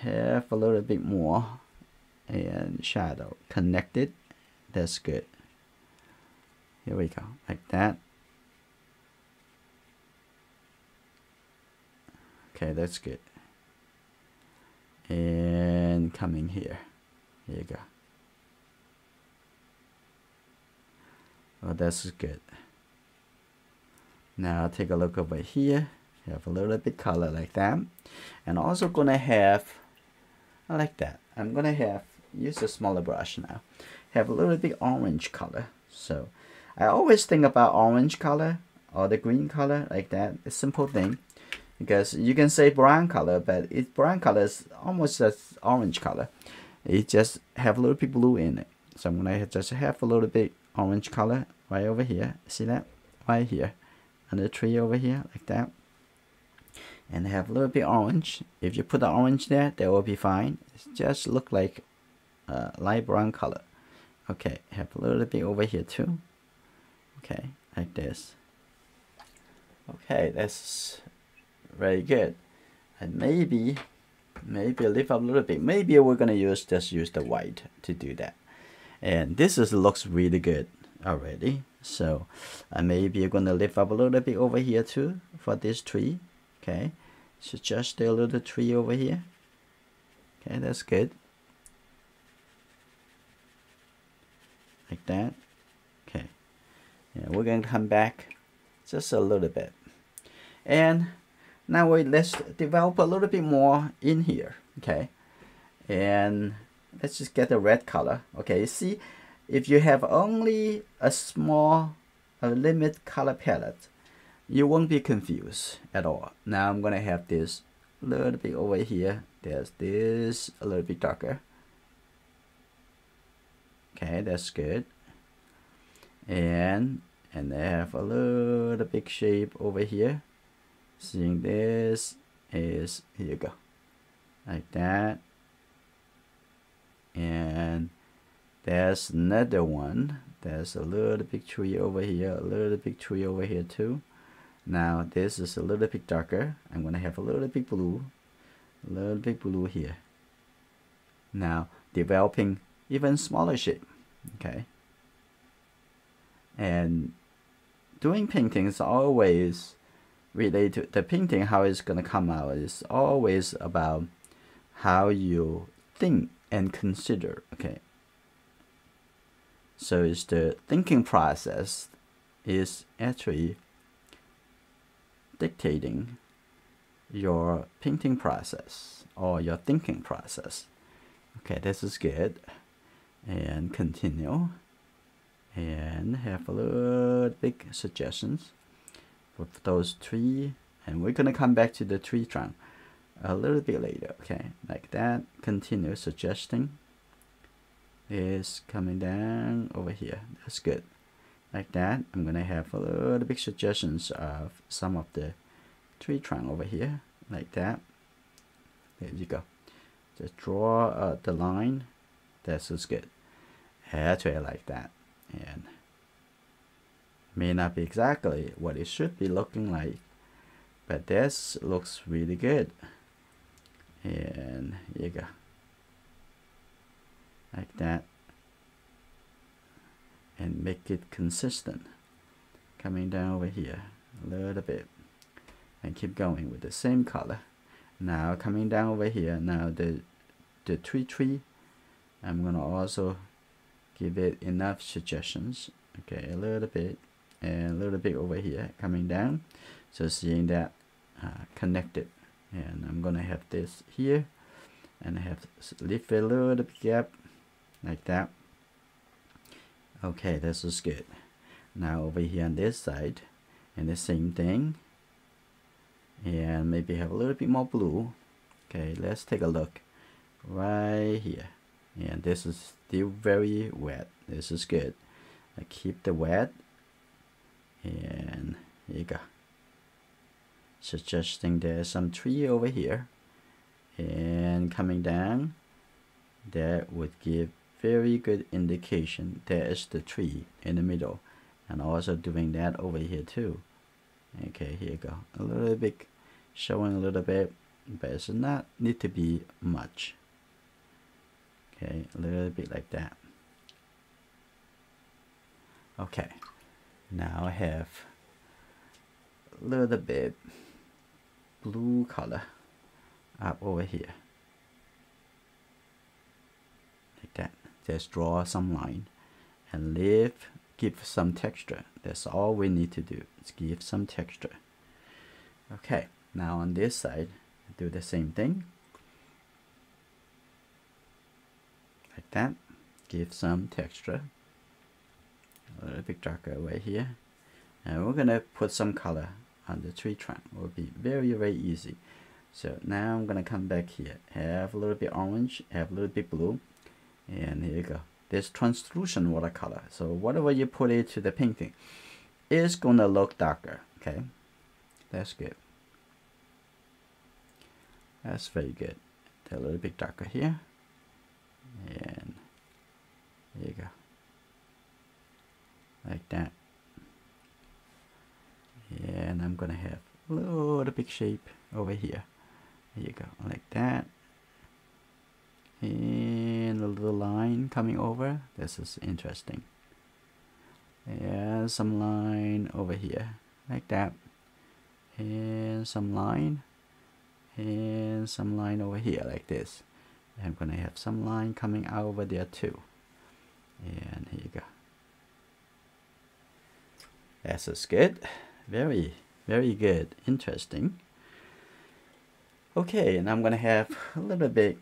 Have a little bit more and shadow connected. That's good. Here we go, like that. Okay, that's good. And coming here, here you go. Oh, that's good. Now take a look over here. Have a little bit color like that, and also gonna have. I like that. I'm gonna have, use a smaller brush now, have a little bit orange color. So I always think about orange color or the green color like that. It's a simple thing because you can say brown color, but it, brown color is almost as orange color. It just have a little bit blue in it. So I'm gonna just have a little bit orange color right over here. See that? Right here. And the tree over here like that. and have a little bit orange. If you put the orange there, that will be fine. It's just look like a light brown color. Okay, have a little bit over here too. Okay, like this. Okay, that's very good. And maybe lift up a little bit. Maybe we're gonna just use the white to do that. And this is looks really good already. So maybe you're gonna lift up a little bit over here too for this tree. Okay, so just a little tree over here. Okay, that's good. Like that. Okay, and we're gonna come back just a little bit. And now let's develop a little bit more in here, okay? And let's just get the red color, okay? You see, if you have only a small limit color palette, you won't be confused at all. Now I'm gonna have this a little bit over here. There's this a little bit darker. Okay, that's good. And I have a little big shape over here. Seeing this is, here you go, like that. And there's another one. There's a little big tree over here, a little big tree over here too. Now this is a little bit darker. I'm gonna have a little bit blue here. Now developing even smaller shape, okay? And doing paintings always related to the painting, how it's going to come out is always about how you think and consider, okay? So it's the thinking process is actually dictating your painting process or your thinking process. Okay, this is good. And continue and have a little big suggestions for those three, and we're gonna come back to the tree trunk a little bit later, okay? Like that, continue suggesting. Is coming down over here, that's good. Like that, I'm gonna have a little bit suggestions of some of the tree trunk over here, like that. There you go. Just draw the line, that's good. Actually, like that, and may not be exactly what it should be looking like, but this looks really good. And here you go, like that, and make it consistent. Coming down over here a little bit and keep going with the same color. Now coming down over here, now the tree, I'm gonna also give it enough suggestions, okay? A little bit and a little bit over here, coming down, so seeing that connected. And I'm gonna have this here and have leave a little bit gap, like that. Okay, this is good. Now over here on this side, and the same thing, and maybe have a little bit more blue. Okay, let's take a look right here. And this is still very wet, this is good. I keep the wet, and here you go. Suggesting there's some tree over here, and coming down, that would give very good indication there is the tree in the middle, and also doing that over here too. Okay, here you go. A little bit, showing a little bit, but it's not need to be much. Okay, a little bit like that. Okay, now I have a little bit blue color up over here, like that. Just draw some line and give some texture. That's all we need to do, is give some texture. Okay, now on this side, do the same thing, like that. Give some texture. A little bit darker right here, and we're gonna put some color on the tree trunk. It will be very easy. So now I'm gonna come back here, have a little bit orange, have a little bit blue, and here you go. This translucent watercolor, so whatever you put it to the painting, it's gonna look darker, okay? That's good. That's very good. They're a little bit darker here. And there you go. Like that. And I'm gonna have a little big shape over here. There you go, like that. And a little line coming over. This is interesting. And some line over here, like that. And some line. And some line over here, like this. I'm gonna have some line coming out over there too. And here you go. That's just good. Very, very good. Interesting. Okay, and I'm gonna have a little bit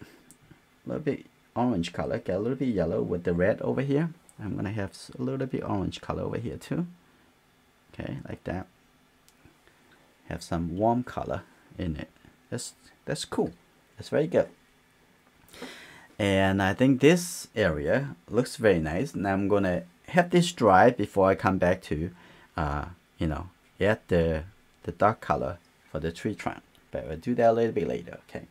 orange color. Get a little bit yellow with the red over here. I'm gonna have a little bit orange color over here too. Okay, like that. Have some warm color in it. That's cool. That's very good. And I think this area looks very nice. And I'm gonna have this dry before I come back to, you know, add the dark color for the tree trunk. But we'll do that a little bit later, okay?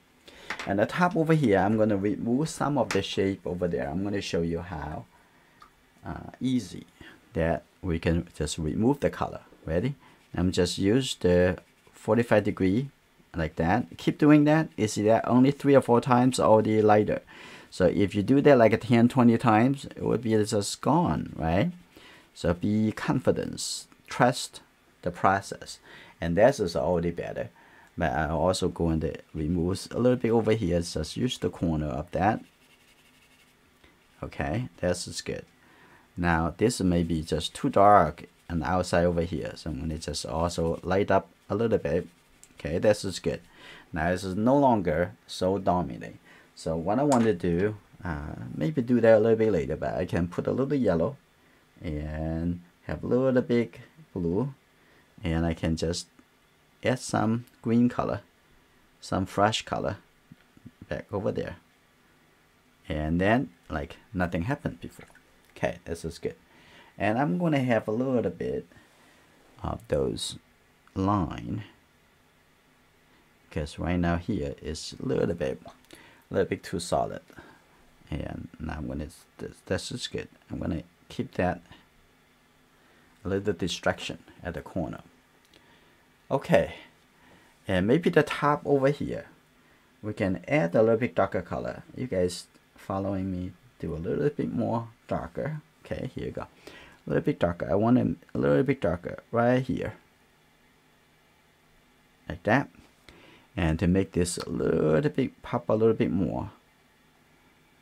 And the top over here, I'm gonna remove some of the shape over there. I'm gonna show you how easy that we can just remove the color. Ready? I'm just use the 45 degree like that. Keep doing that. You see that only 3 or 4 times already lighter. So if you do that like 10, 20 times, it would be just gone, right? So be confident, trust the process. And this is already better. But I'll also go and remove a little bit over here. Just use the corner of that. Okay, this is good. Now this may be just too dark on the outside over here. So I'm gonna just also light up a little bit. Okay, this is good. Now this is no longer so dominant. So what I want to do, maybe do that a little bit later, but I can put a little yellow and have a little bit blue, and I can just add some green color, some fresh color back over there, and then like nothing happened before. Okay, this is good. And I'm gonna have a little bit of those line, because right now here is a little bit too solid. And now I'm gonna, this is good. I'm gonna keep that a little distraction at the corner. Okay, and maybe the top over here, we can add a little bit darker color. You guys following me, do a little bit more darker. Okay, here you go. A little bit darker. I want a little bit darker right here. Like that. And to make this a little bit pop a little bit more.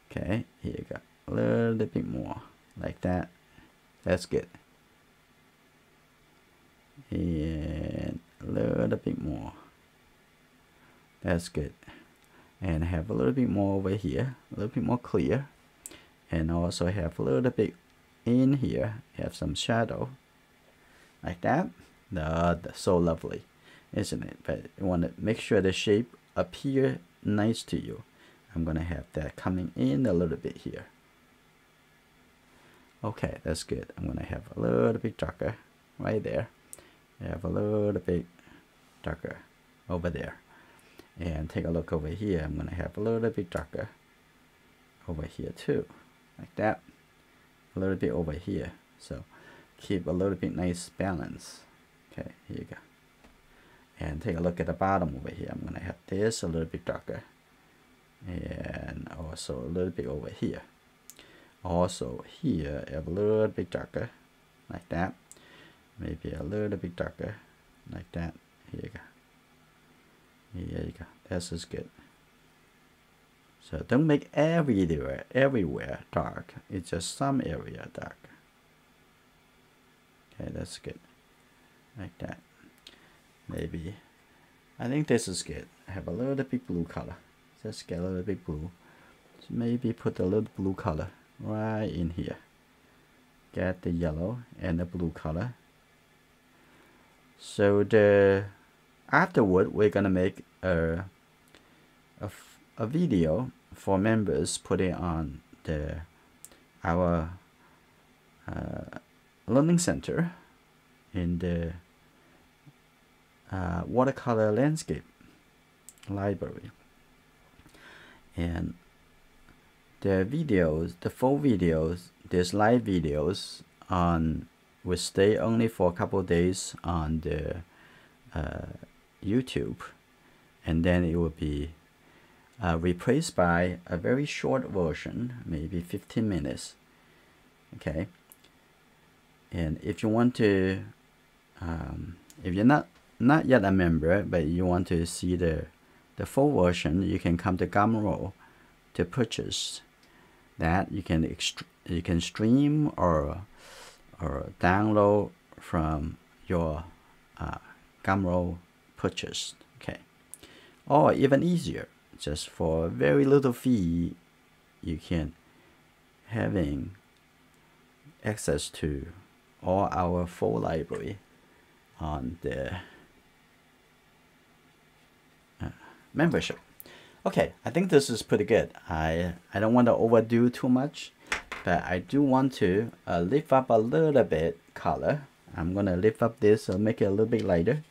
Okay, here you go. A little bit more. Like that. That's good. And a little bit more. That's good. And have a little bit more over here, a little bit more clear. And also have a little bit in here, have some shadow like that. That's so lovely, isn't it? But you want to make sure the shape appear nice to you. I'm gonna have that coming in a little bit here. Okay, that's good. I'm gonna have a little bit darker right there. Have a little bit darker over there. And take a look over here. I'm gonna have a little bit darker over here too, like that. A little bit over here. So keep a little bit nice balance. Okay, here you go. And take a look at the bottom over here. I'm gonna have this a little bit darker. And also a little bit over here. Also here, have a little bit darker, like that. Maybe a little bit darker, like that. Here you go. Here you go. This is good. So don't make everywhere dark. It's just some area dark. Okay, that's good. Like that. Maybe. I think this is good. I have a little bit blue color. Just get a little bit blue. So maybe put a little blue color right in here. Get the yellow and the blue color. So the afterward we're gonna make a video for members, put it on our learning center in the watercolor landscape library. and their videos, the full videos, there's live videos on will stay only for a couple of days on the YouTube, and then it will be replaced by a very short version, maybe 15 minutes. Okay, and if you want to, if you're not yet a member, but you want to see the full version, you can come to Gumroad to purchase that. You can stream or download from your Gumroad purchase. Okay, or even easier, just for very little fee, you can having access to all our full library on the membership. Okay, I think this is pretty good. I don't want to overdo too much, but I do want to lift up a little bit color. I'm gonna lift up this and make it a little bit lighter.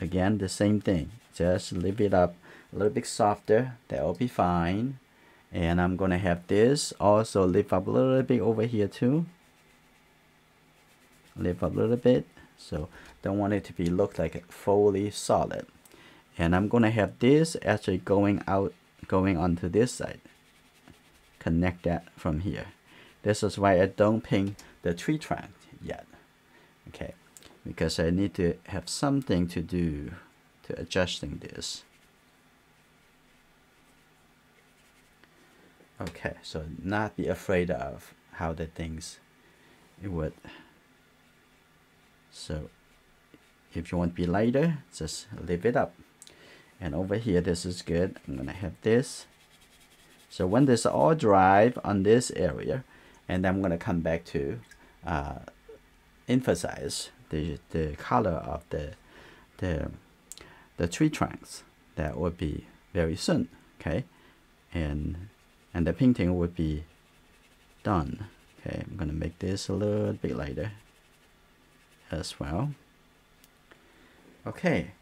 Again, the same thing, just lift it up a little bit softer, that'll be fine. And I'm gonna have this also lift up a little bit over here too. Lift up a little bit, so don't want it to be look like fully solid. And I'm gonna have this actually going out, going onto this side. Connect that from here. This is why I don't paint the tree trunk yet. Okay, because I need to have something to do to adjusting this. Okay, so not be afraid of how the things it would. So if you want to be lighter, just lift it up. And over here, this is good. I'm gonna have this. So when this all dry on this area, and I'm gonna come back to emphasize the color of the tree trunks. That will be very soon. Okay, and the painting will be done. Okay, I'm gonna make this a little bit lighter as well. Okay,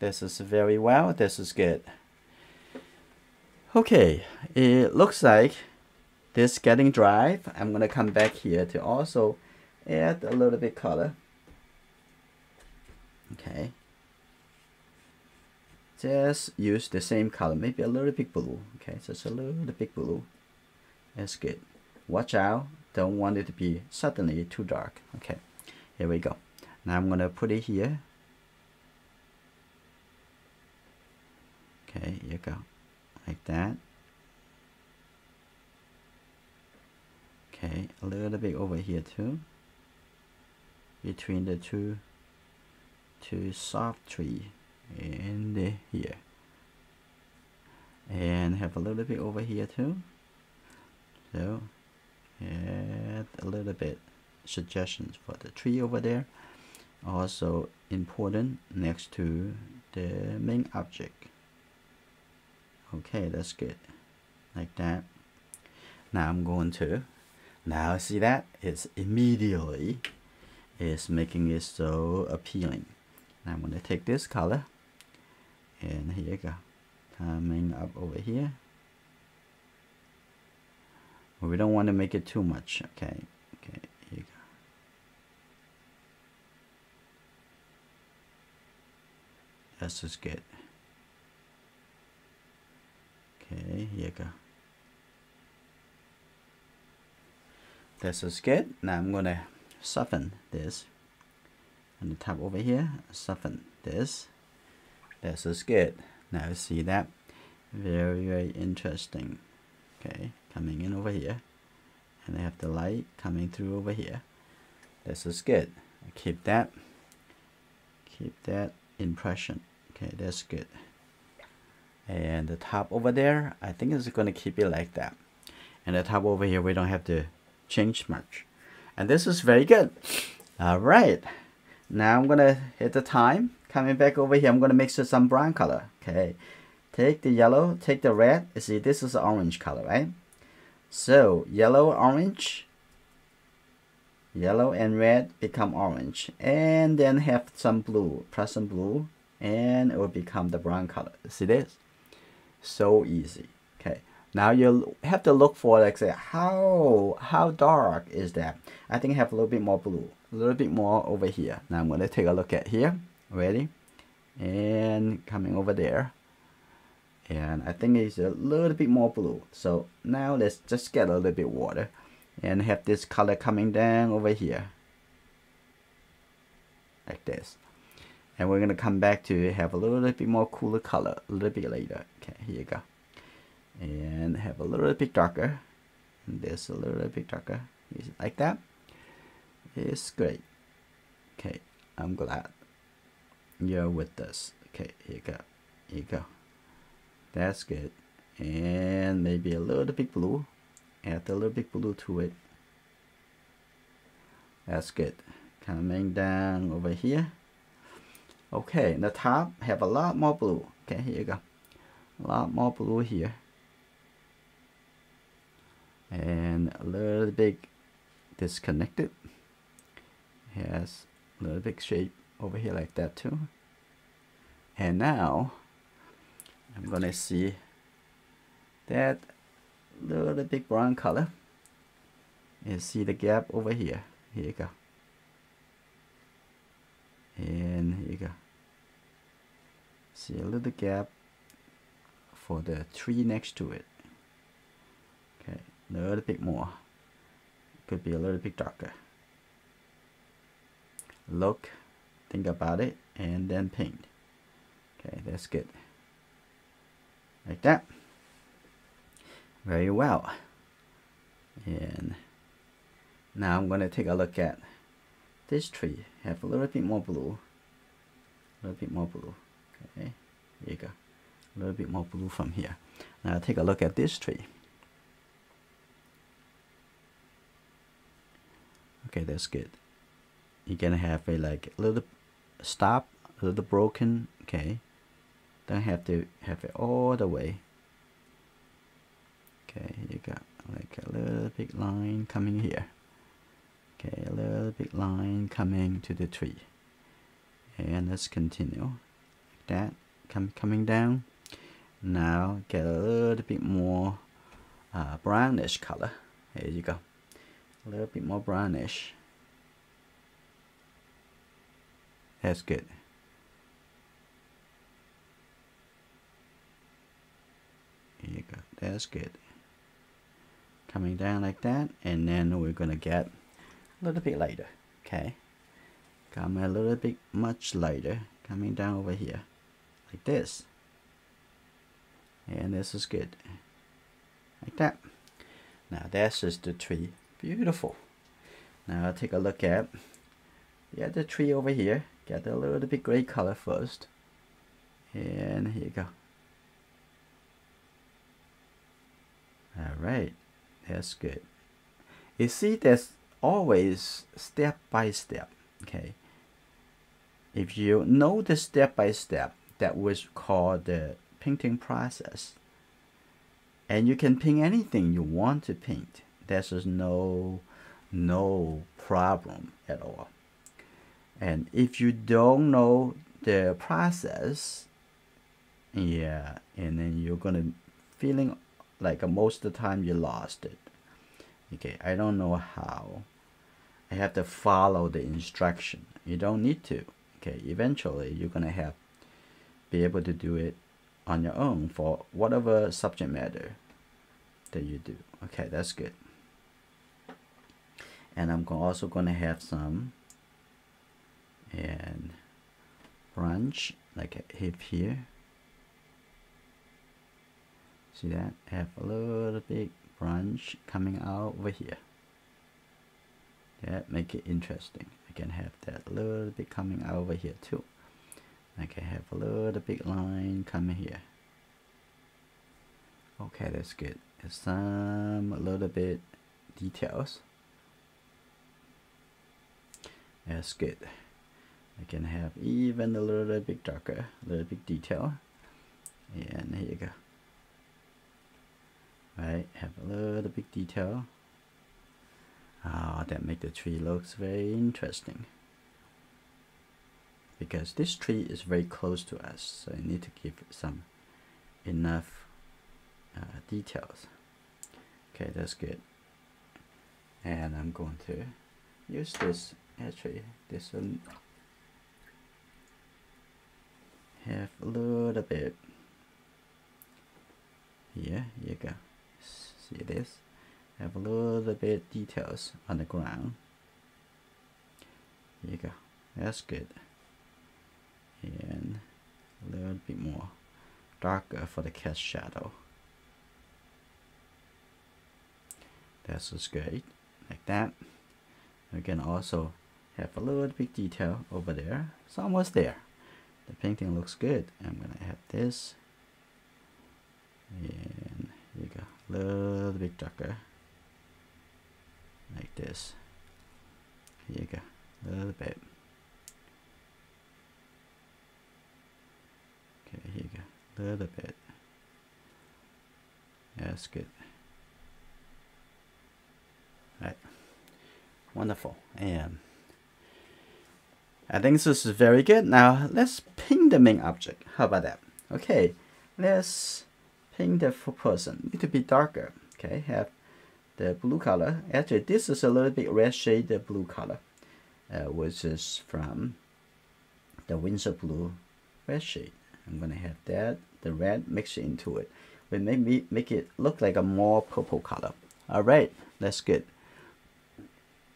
this is very well, this is good. Okay, it looks like this getting dry. I'm gonna come back here to also add a little bit color. Okay, just use the same color, maybe a little bit blue. Okay, just a little bit blue. That's good. Watch out, don't want it to be suddenly too dark. Okay, here we go. Now I'm gonna put it here. Okay, here you go, like that. Okay, a little bit over here too, between the two soft tree and here, and have a little bit over here too. So add a little bit suggestions for the tree over there, also important next to the main object. Okay, that's good, like that. Now I'm going to, now see that it's immediately is making it so appealing. Now I'm going to take this color, and here you go, coming up over here. Well, we don't want to make it too much. Okay, okay, here you go. That's just good. Okay, here you go. This is good. Now I'm gonna soften this on the top over here. Soften this. This is good. Now see that? Very, very interesting. Okay, coming in over here, and I have the light coming through over here. This is good. Keep that. Keep that impression. Okay, that's good. And the top over there, I think it's going to keep it like that. And the top over here, we don't have to change much. And this is very good. All right, now I'm going to hit the time. Coming back over here, I'm going to mix it some brown color. Okay, take the yellow, take the red. You see, this is orange color, right? So yellow, orange, yellow and red become orange, and then have some blue, Prussian blue, and it will become the brown color. See this? so easy. Okay, now you have to look for, like, say, how dark is that? I think I have a little bit more blue, a little bit more over here. Now I'm going to take a look at here. Ready? And coming over there, and I think it's a little bit more blue. So now let's just get a little bit water and have this color coming down over here like this, and we're gonna come back to have a little bit more cooler color a little bit later. Okay, here you go, and have a little bit darker, and this a little bit darker like that. It's great. Okay, I'm glad you're with us. Okay, here you go, here you go. That's good. And maybe a little bit blue, add a little bit blue to it. That's good. Coming down over here. Okay, in the top have a lot more blue. Okay, here you go, a lot more blue here, and a little bit disconnected. Has a little bit shape over here like that too. And now I'm gonna see that little bit brown color and see the gap over here. Here you go, and here you go, see a little gap for the tree next to it. Okay, a little bit more, could be a little bit darker. Look, think about it, and then paint. Okay, that's good. Like that. Very well. And now I'm going to take a look at this tree. Have a little bit more blue. A little bit more blue. Okay, there you go. A little bit more blue from here. Now take a look at this tree. Okay, that's good. You're going to have a like little stop, a little broken. Okay, don't have to have it all the way. Okay, you got like a little big line coming here. Okay, a little big line coming to the tree, and let's continue like that. Coming down. Now get a little bit more brownish color. Here you go, a little bit more brownish. That's good. Here you go. That's good. Coming down like that, and then we're gonna get a little bit lighter. Okay, come a little bit much lighter, coming down over here like this, and this is good like that. Now that's just the tree. Beautiful. Now take a look at the other tree over here. Get a little bit gray color first, and here you go. Alright, that's good. You see, there's always step by step. Okay, if you know the step by step, that was called the painting process, and you can paint anything you want to paint. There's just no problem at all. And if you don't know the process, yeah, and then you're gonna feeling like most of the time you lost it. Okay, I don't know how. I have to follow the instruction. You don't need to. Okay, eventually you're gonna be able to do it on your own for whatever subject matter that you do. Okay, that's good. And I'm also gonna have some and branch like a hip here. See that? Have a little big branch coming out over here. That make it interesting. I can have that little bit coming out over here too. I can have a little big line coming here. Okay, that's good. There's some a little bit details. That's good. I can have even a little bit darker, a little bit detail, and here you go. Right, have a little bit detail. Ah, that make the tree looks very interesting. Because this tree is very close to us, so I need to give it some enough details. Okay, that's good. And I'm going to use this. Actually, this one have a little bit. Here you go. See this? Have a little bit details on the ground. Here you go. That's good. And a little bit more darker for the cast shadow. That's just great. Like that. We can also have a little bit detail over there. It's almost there. The painting looks good. I'm gonna add this. And here you go. A little bit darker. Like this. Here you go. A little bit. Okay, here you go. A little bit. That's good. Right. Wonderful. And I think this is very good. Now let's paint the main object. How about that? Okay, let's paint the full person. Need to be darker. Okay, have the blue color. Actually, this is a little bit red shaded blue color, which is from the Windsor blue red shade. I'm gonna have that. The red mixed into it. We make it look like a more purple color. All right, that's good.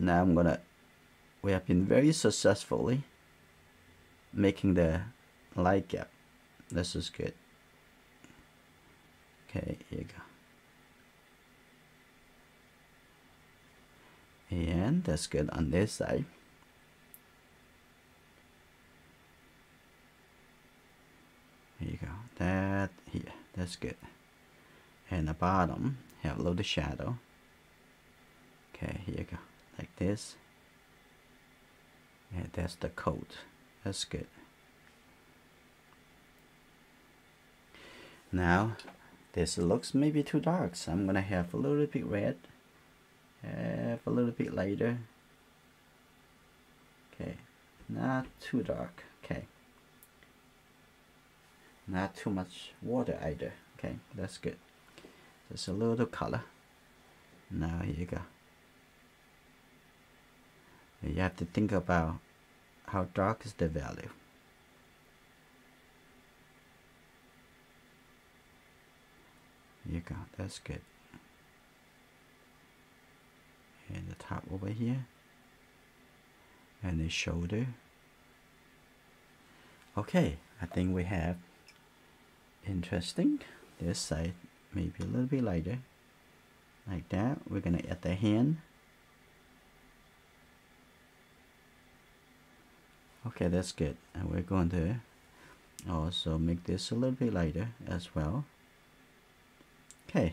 Now I'm gonna, we have been very successfully making the light gap. This is good. Okay, here you go. And that's good on this side. Here you go, that here, that's good. And the bottom, have a little shadow. Okay, here you go. Like this, and that's the coat. That's good. Now this looks maybe too dark, so I'm gonna have a little bit red, have a little bit lighter. Okay, not too dark. Okay, not too much water either. Okay, that's good. Just a little color. Now here you go. You have to think about how dark is the value. Here you go, that's good. And the top over here. And the shoulder. Okay, I think we have interesting. This side maybe a little bit lighter. Like that. We're gonna add the hand. Okay, that's good. And we're going to also make this a little bit lighter as well. Okay,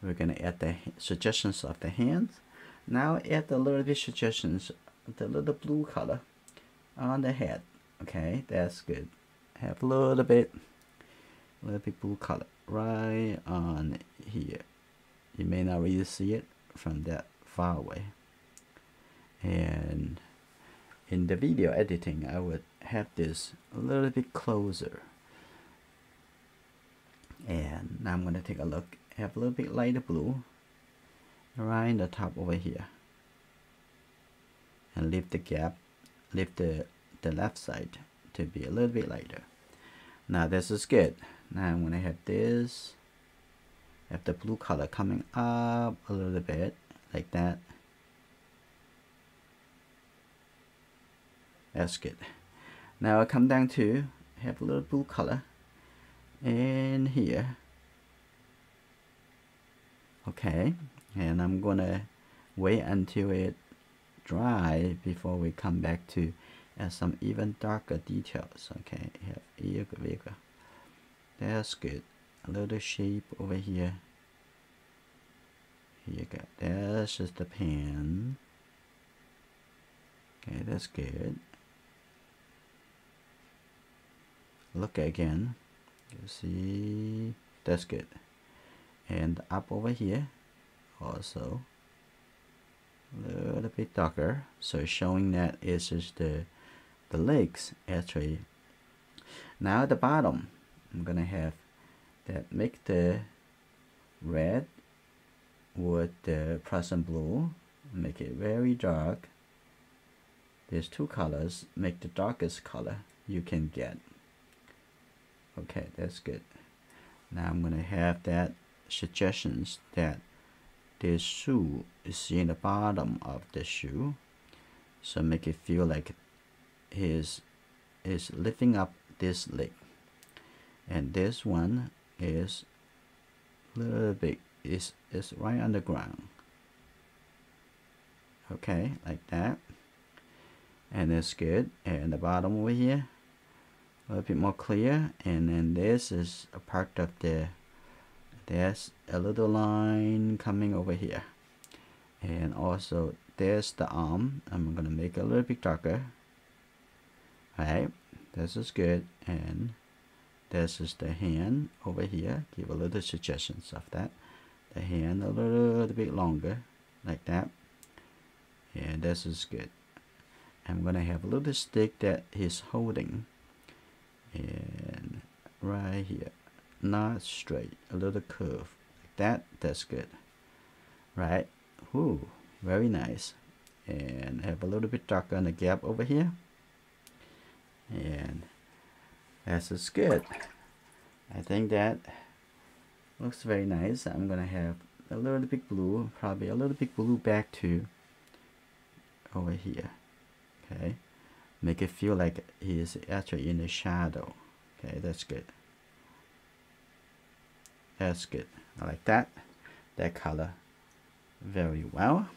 we're going to add the suggestions of the hands. Now add a little bit suggestions, the little blue color on the head. Okay, that's good. Have a little bit blue color right on here. You may not really see it from that far away. And in the video editing, I would have this a little bit closer. And now I'm going to take a look. Have a little bit lighter blue right in the top over here. And leave the gap, leave the left side to be a little bit lighter. Now this is good. Now I'm going to have this. Have the blue color coming up a little bit like that. That's good. Now I come down to have a little blue color and here. Okay, and I'm gonna wait until it dry before we come back to add some even darker details. Okay, have here. That's good. A little shape over here. Here you go. That's just the pen. Okay, that's good. Look again, you see, that's good. And up over here also a little bit darker, so showing that it's just the legs actually. Now at the bottom I'm gonna have that make the red with the Prussian blue, make it very dark. These two colors make the darkest color you can get. Okay, that's good. Now I'm gonna have that suggestions that this shoe is in the bottom of the shoe, so make it feel like he is lifting up this leg, and this one is a little bit is right on the ground. Okay, like that, and that's good. And the bottom over here a little bit more clear, and then this is a part of the, there's a little line coming over here, and also there's the arm. I'm gonna make it a little bit darker. All right, this is good. And this is the hand over here, give a little suggestions of that, the hand a little bit longer like that. And this is good. I'm gonna have a little stick that he's holding, and right here, not straight, a little curve like that. That's good, right? Ooh, very nice. And have a little bit darker on the gap over here, and this is good. I think that looks very nice. I'm gonna have a little bit blue, probably a little bit blue back to over here. Okay, make it feel like he is actually in the shadow. Okay, that's good. That's good. I like that. That color very well.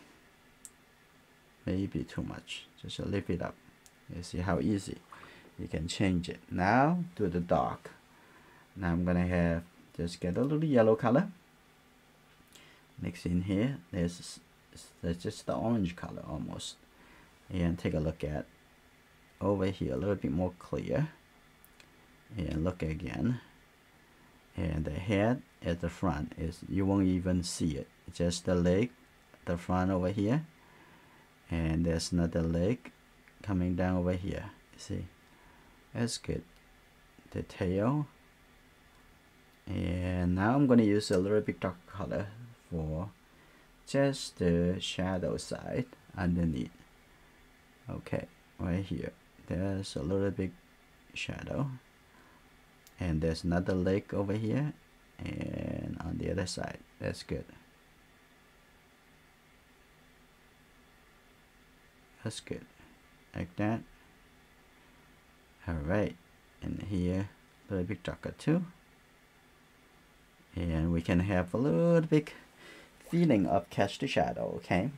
Maybe too much. Just lift it up. You see how easy you can change it. Now do the dark. Now I'm gonna have just get a little yellow color. Mix in here. There's just the orange color almost. And take a look at over here a little bit more clear. And look again. And the head at the front is, you won't even see it, just the leg, the front over here, and there's another leg coming down over here. See, that's good. The tail. And now I'm going to use a little bit dark color for just the shadow side underneath. Okay, right here there's a little bit shadow. And there's another leg over here, and on the other side. That's good. That's good. Like that. Alright. And here, a little bit darker too. And we can have a little bit feeling of catch the shadow, okay?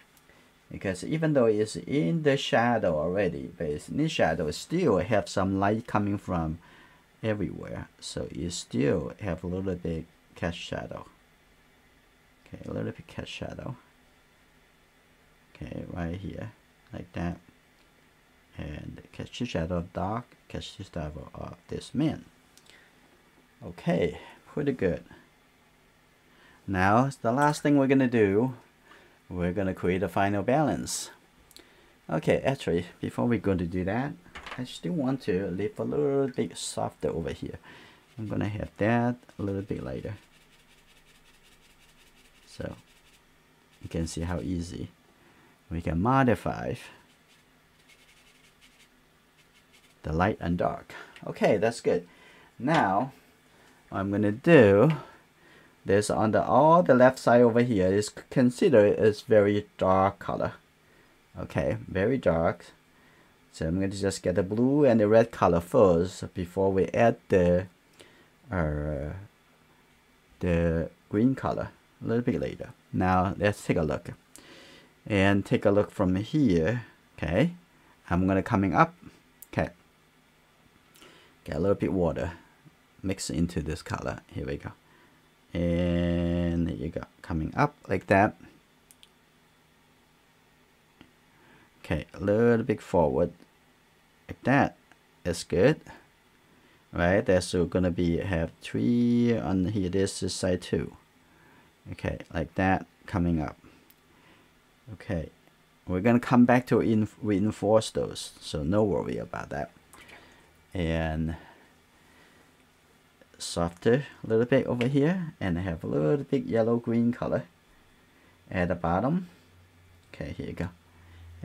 Because even though it's in the shadow already, but it's in the shadow, it still have some light coming from everywhere, so you still have a little bit catch shadow. Okay, a little bit catch shadow. Okay, right here, like that, and catch the shadow of dark, catch the shadow of this man. Okay, pretty good. Now the last thing we're gonna do, we're gonna create a final balance. Okay, actually, before we're going to do that, I still want to leave a little bit softer over here. I'm gonna have that a little bit lighter. So you can see how easy we can modify the light and dark. Okay, that's good. Now what I'm gonna do this on the all the left side over here is considered as very dark color. Okay, very dark. So I'm going to just get the blue and the red color first before we add the green color a little bit later. Now let's take a look. And take a look from here. Okay, I'm going to coming up. Okay, get a little bit water. Mix into this color. Here we go. And there you go. Coming up like that. Okay, a little bit forward, like that. That's good, right? That's gonna be have three on here. This is side two. Okay, like that, coming up. Okay, we're gonna come back to reinforce those, so no worry about that. And softer a little bit over here, and I have a little bit yellow green color at the bottom. Okay, here you go.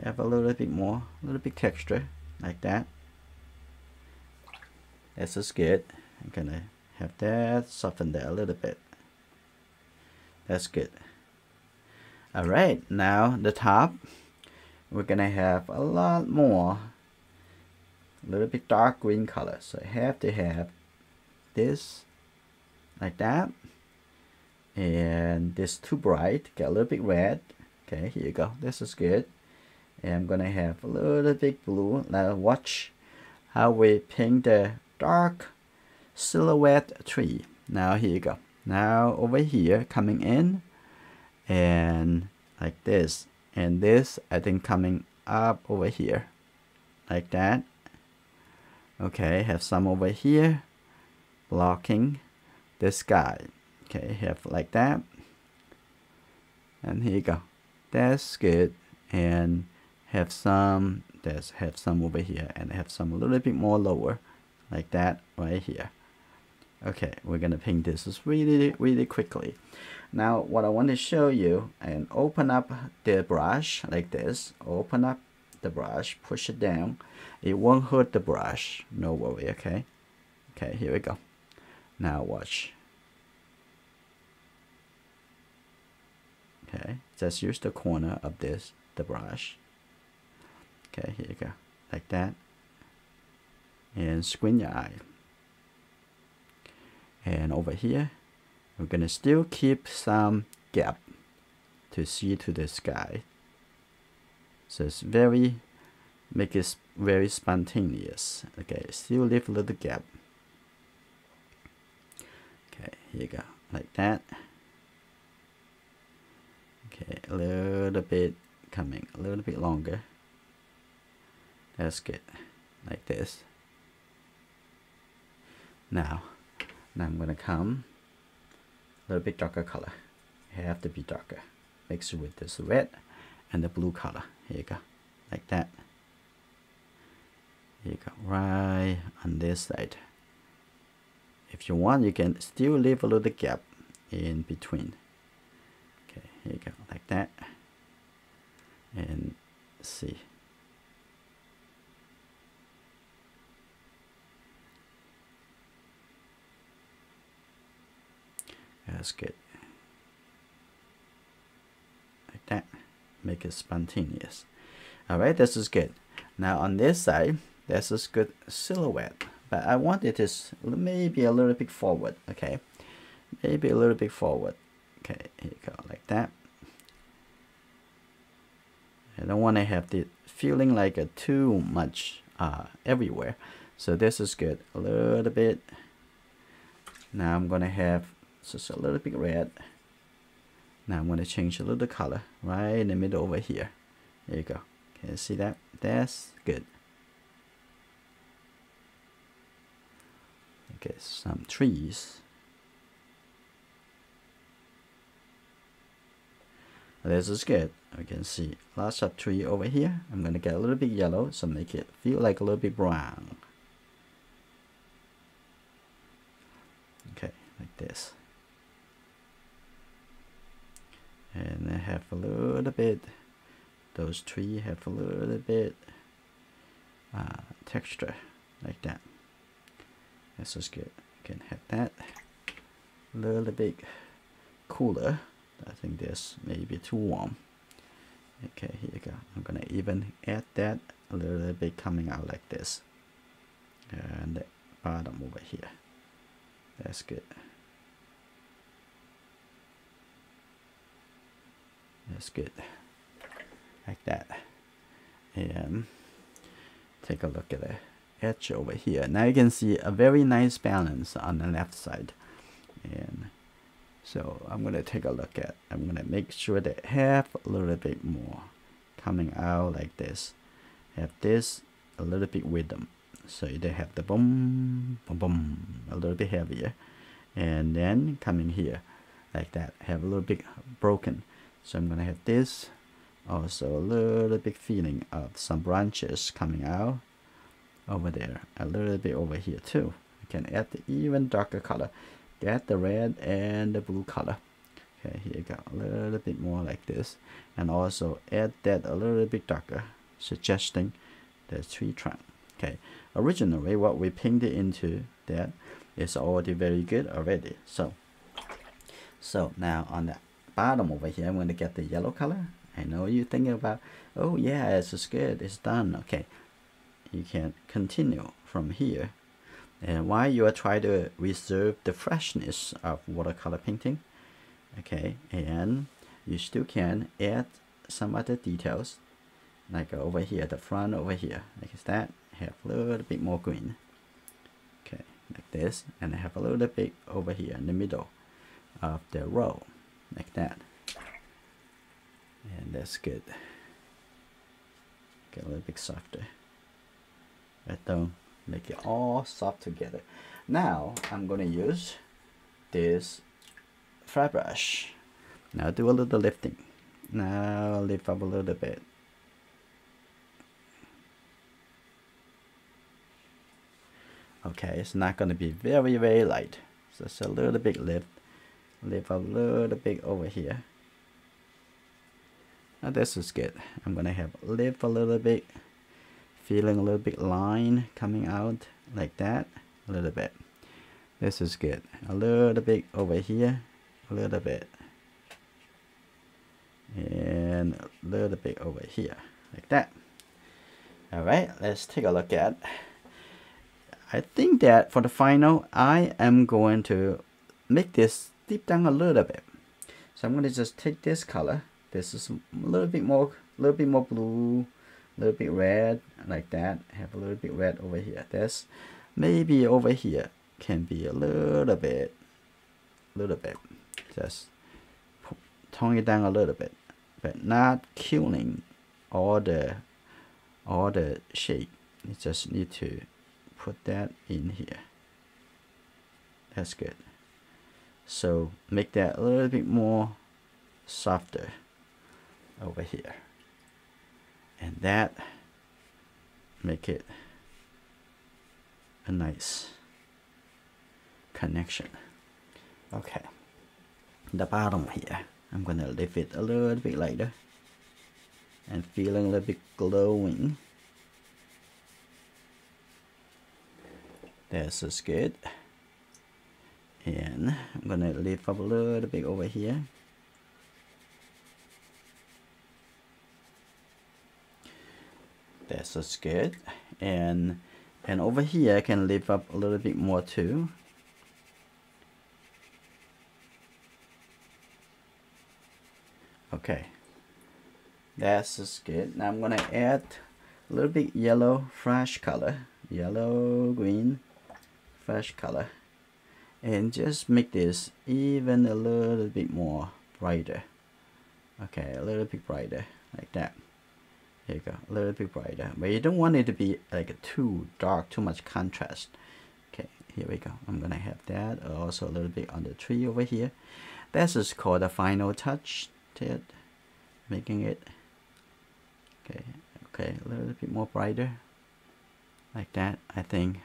I have a little bit more, a little bit texture like that. This is good. I'm gonna have that soften that a little bit. That's good. All right, now the top, we're gonna have a lot more, a little bit dark green color. So I have to have this like that, and this too bright, get a little bit red. Okay, here you go. This is good. And I'm gonna have a little bit blue. Now watch how we paint the dark silhouette tree. Now here you go. Now over here coming in and like this, and this I think coming up over here like that. Okay, have some over here blocking the sky. Okay, have like that, and here you go. That's good. And have some, there's have some over here, and have some a little bit more lower like that right here. Okay, we're gonna paint this really quickly. Now what I want to show you, and open up the brush like this, open up the brush, push it down. It won't hurt the brush, no worry. Okay, okay, here we go. Now watch. Okay, just use the corner of this, the brush. Okay, here you go, like that, and squint your eye. And over here we're gonna still keep some gap to see to the sky, so it's very, make it very spontaneous. Okay, still leave a little gap. Okay, here you go, like that. Okay, a little bit coming, a little bit longer. That's good, like this. Now I'm gonna come a little bit darker color. You have to be darker. Mix it with this red and the blue color. Here you go, like that. Here you go, right on this side. If you want, you can still leave a little gap in between. Okay, here you go, like that. And see. That's good. Like that. Make it spontaneous. Alright, this is good. Now on this side, this is good silhouette. But I want it is maybe a little bit forward. Okay. Maybe a little bit forward. Okay, here you go, like that. I don't want to have the feeling like a too much everywhere. So this is good. A little bit. Now I'm gonna have just a little bit red. Now I'm gonna change a little color right in the middle over here. There you go. Can you see that? That's good. Okay, some trees. This is good. I can see lots of tree over here. I'm gonna get a little bit yellow, so make it feel like a little bit brown. Okay, like this. And I have a little bit. Those trees have a little bit texture like that. This is good. You can have that a little bit cooler. I think this may be too warm. Okay, here you go. I'm gonna even add that a little bit coming out like this, and the bottom over here. That's good. That's good, like that. And take a look at the edge over here. Now you can see a very nice balance on the left side. And so I'm gonna take a look at, I'm gonna make sure that have a little bit more coming out like this. Have this a little bit rhythm. So they have the boom, boom, boom, a little bit heavier. And then coming here like that, have a little bit broken. So I'm gonna have this also a little bit feeling of some branches coming out over there, a little bit over here too. can add the even darker color. Get the red and the blue color. Okay, here you go, a little bit more like this, and also add that a little bit darker, suggesting the tree trunk. Okay, originally what we painted into that is already very good already. So now on the bottom over here, I'm going to get the yellow color. I know you're thinking about, oh yeah, it's good, it's done. Okay, you can continue from here. And while you are trying to reserve the freshness of watercolor painting, okay, and you still can add some other details, like over here, the front over here, like that, have a little bit more green, okay, like this, and have a little bit over here in the middle of the row, like that, and that's good. Get a little bit softer, but don't make it all soft together. Now I'm gonna use this fry brush. Now do a little lifting. Now lift up a little bit. Okay, it's not gonna be very, very light. Just a little bit lift. Lift up a little bit over here. Now this is good. I'm gonna have lift a little bit, feeling a little bit line coming out like that, a little bit. This is good. A little bit over here, a little bit, and a little bit over here, like that. All right, let's take a look at. I think that for the final, I am going to make this deep down a little bit. So I'm going to just take this color. This is a little bit more blue, a little bit red, like that. Have a little bit red over here. This maybe over here can be a little bit. Just tone it down a little bit, but not killing all the shape. You just need to put that in here. That's good. So make that a little bit more softer over here, and that make it a nice connection. Okay, the bottom here, I'm gonna leave it a little bit lighter and feeling a little bit glowing. This is good. And I'm gonna lift up a little bit over here. This is good. And over here I can lift up a little bit more too. Okay, that's good. Now I'm gonna add a little bit yellow fresh color, yellow green fresh color, and just make this even a little bit more brighter. Okay, a little bit brighter, like that. Here you go, a little bit brighter, but you don't want it to be like too dark, too much contrast. Okay, here we go. I'm gonna have that also a little bit on the tree over here. This is called a final touch. It making it okay a little bit more brighter, like that. I think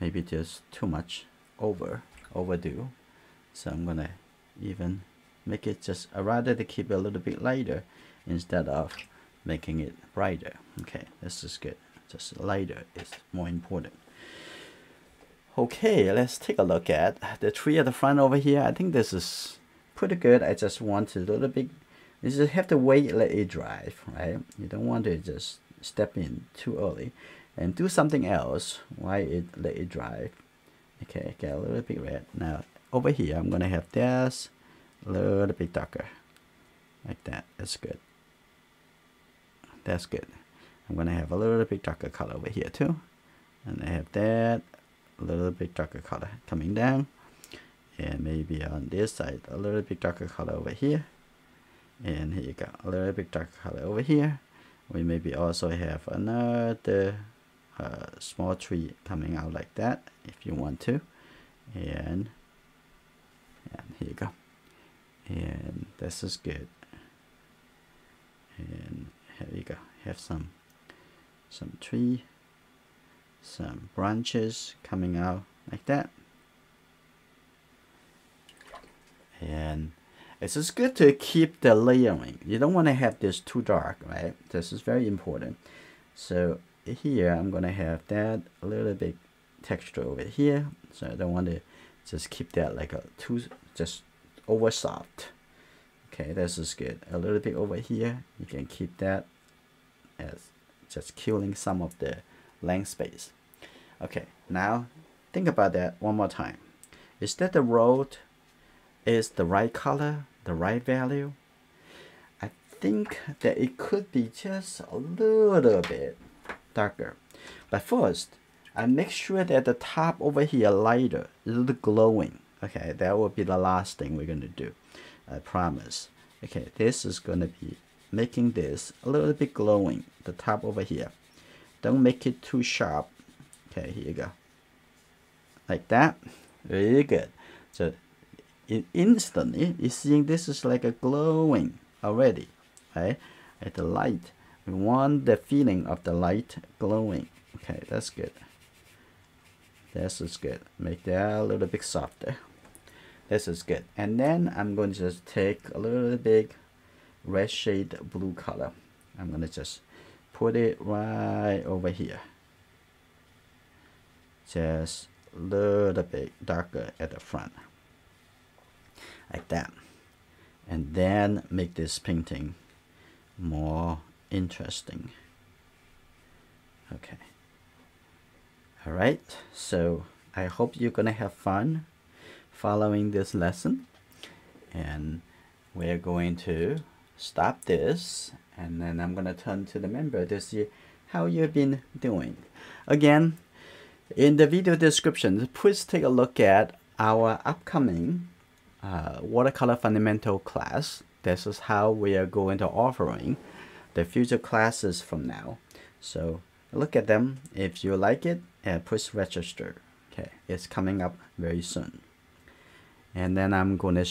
maybe just too much overdue, so I'm gonna even make it just rather to keep it a little bit lighter instead of making it brighter. Okay, this is good. Just lighter is more important. Okay, let's take a look at the tree at the front over here. I think this is pretty good. I just want a little bit, you just have to wait, let it dry, right? You don't want to just step in too early and do something else while it let it dry. Okay, get a little bit red. Now over here I'm gonna have this a little bit darker, like that. That's good. That's good. I'm gonna have a little bit darker color over here too, and I have that a little bit darker color coming down. And maybe on this side, a little bit darker color over here. And here you go, a little bit darker color over here. We maybe also have another small tree coming out like that, if you want to. And here you go. And this is good. And here you go, have some tree, some branches coming out like that. And it's just good to keep the layering. You don't want to have this too dark, right? This is very important. So here I'm gonna have that a little bit texture over here. So I don't want to just keep that like a too just over soft. Okay, this is good. A little bit over here, you can keep that as just killing some of the blank space. Okay, now think about that one more time. Is that the road is the right color, the right value? I think that it could be just a little bit darker. But first, I make sure that the top over here lighter, a little glowing. Okay, that will be the last thing we're gonna do, I promise. Okay, this is gonna be making this a little bit glowing, the top over here. Don't make it too sharp. Okay, here you go. Like that, really good. So it instantly, you're seeing this is like a glowing already, right? At the light, we want the feeling of the light glowing. Okay, that's good. This is good. Make that a little bit softer. This is good. And then I'm going to just take a little bit red shade blue color. I'm going to just put it right over here. Just a little bit darker at the front. Like that. And then make this painting more interesting. Okay. Alright, so I hope you're gonna have fun following this lesson. And we're going to stop this, and then I'm gonna turn to the member to see how you've been doing. Again, in the video description, please take a look at our upcoming watercolor fundamental class. This is how we are going to offering the future classes from now. So look at them. If you like it, and push register. Okay, it's coming up very soon. And then I'm gonna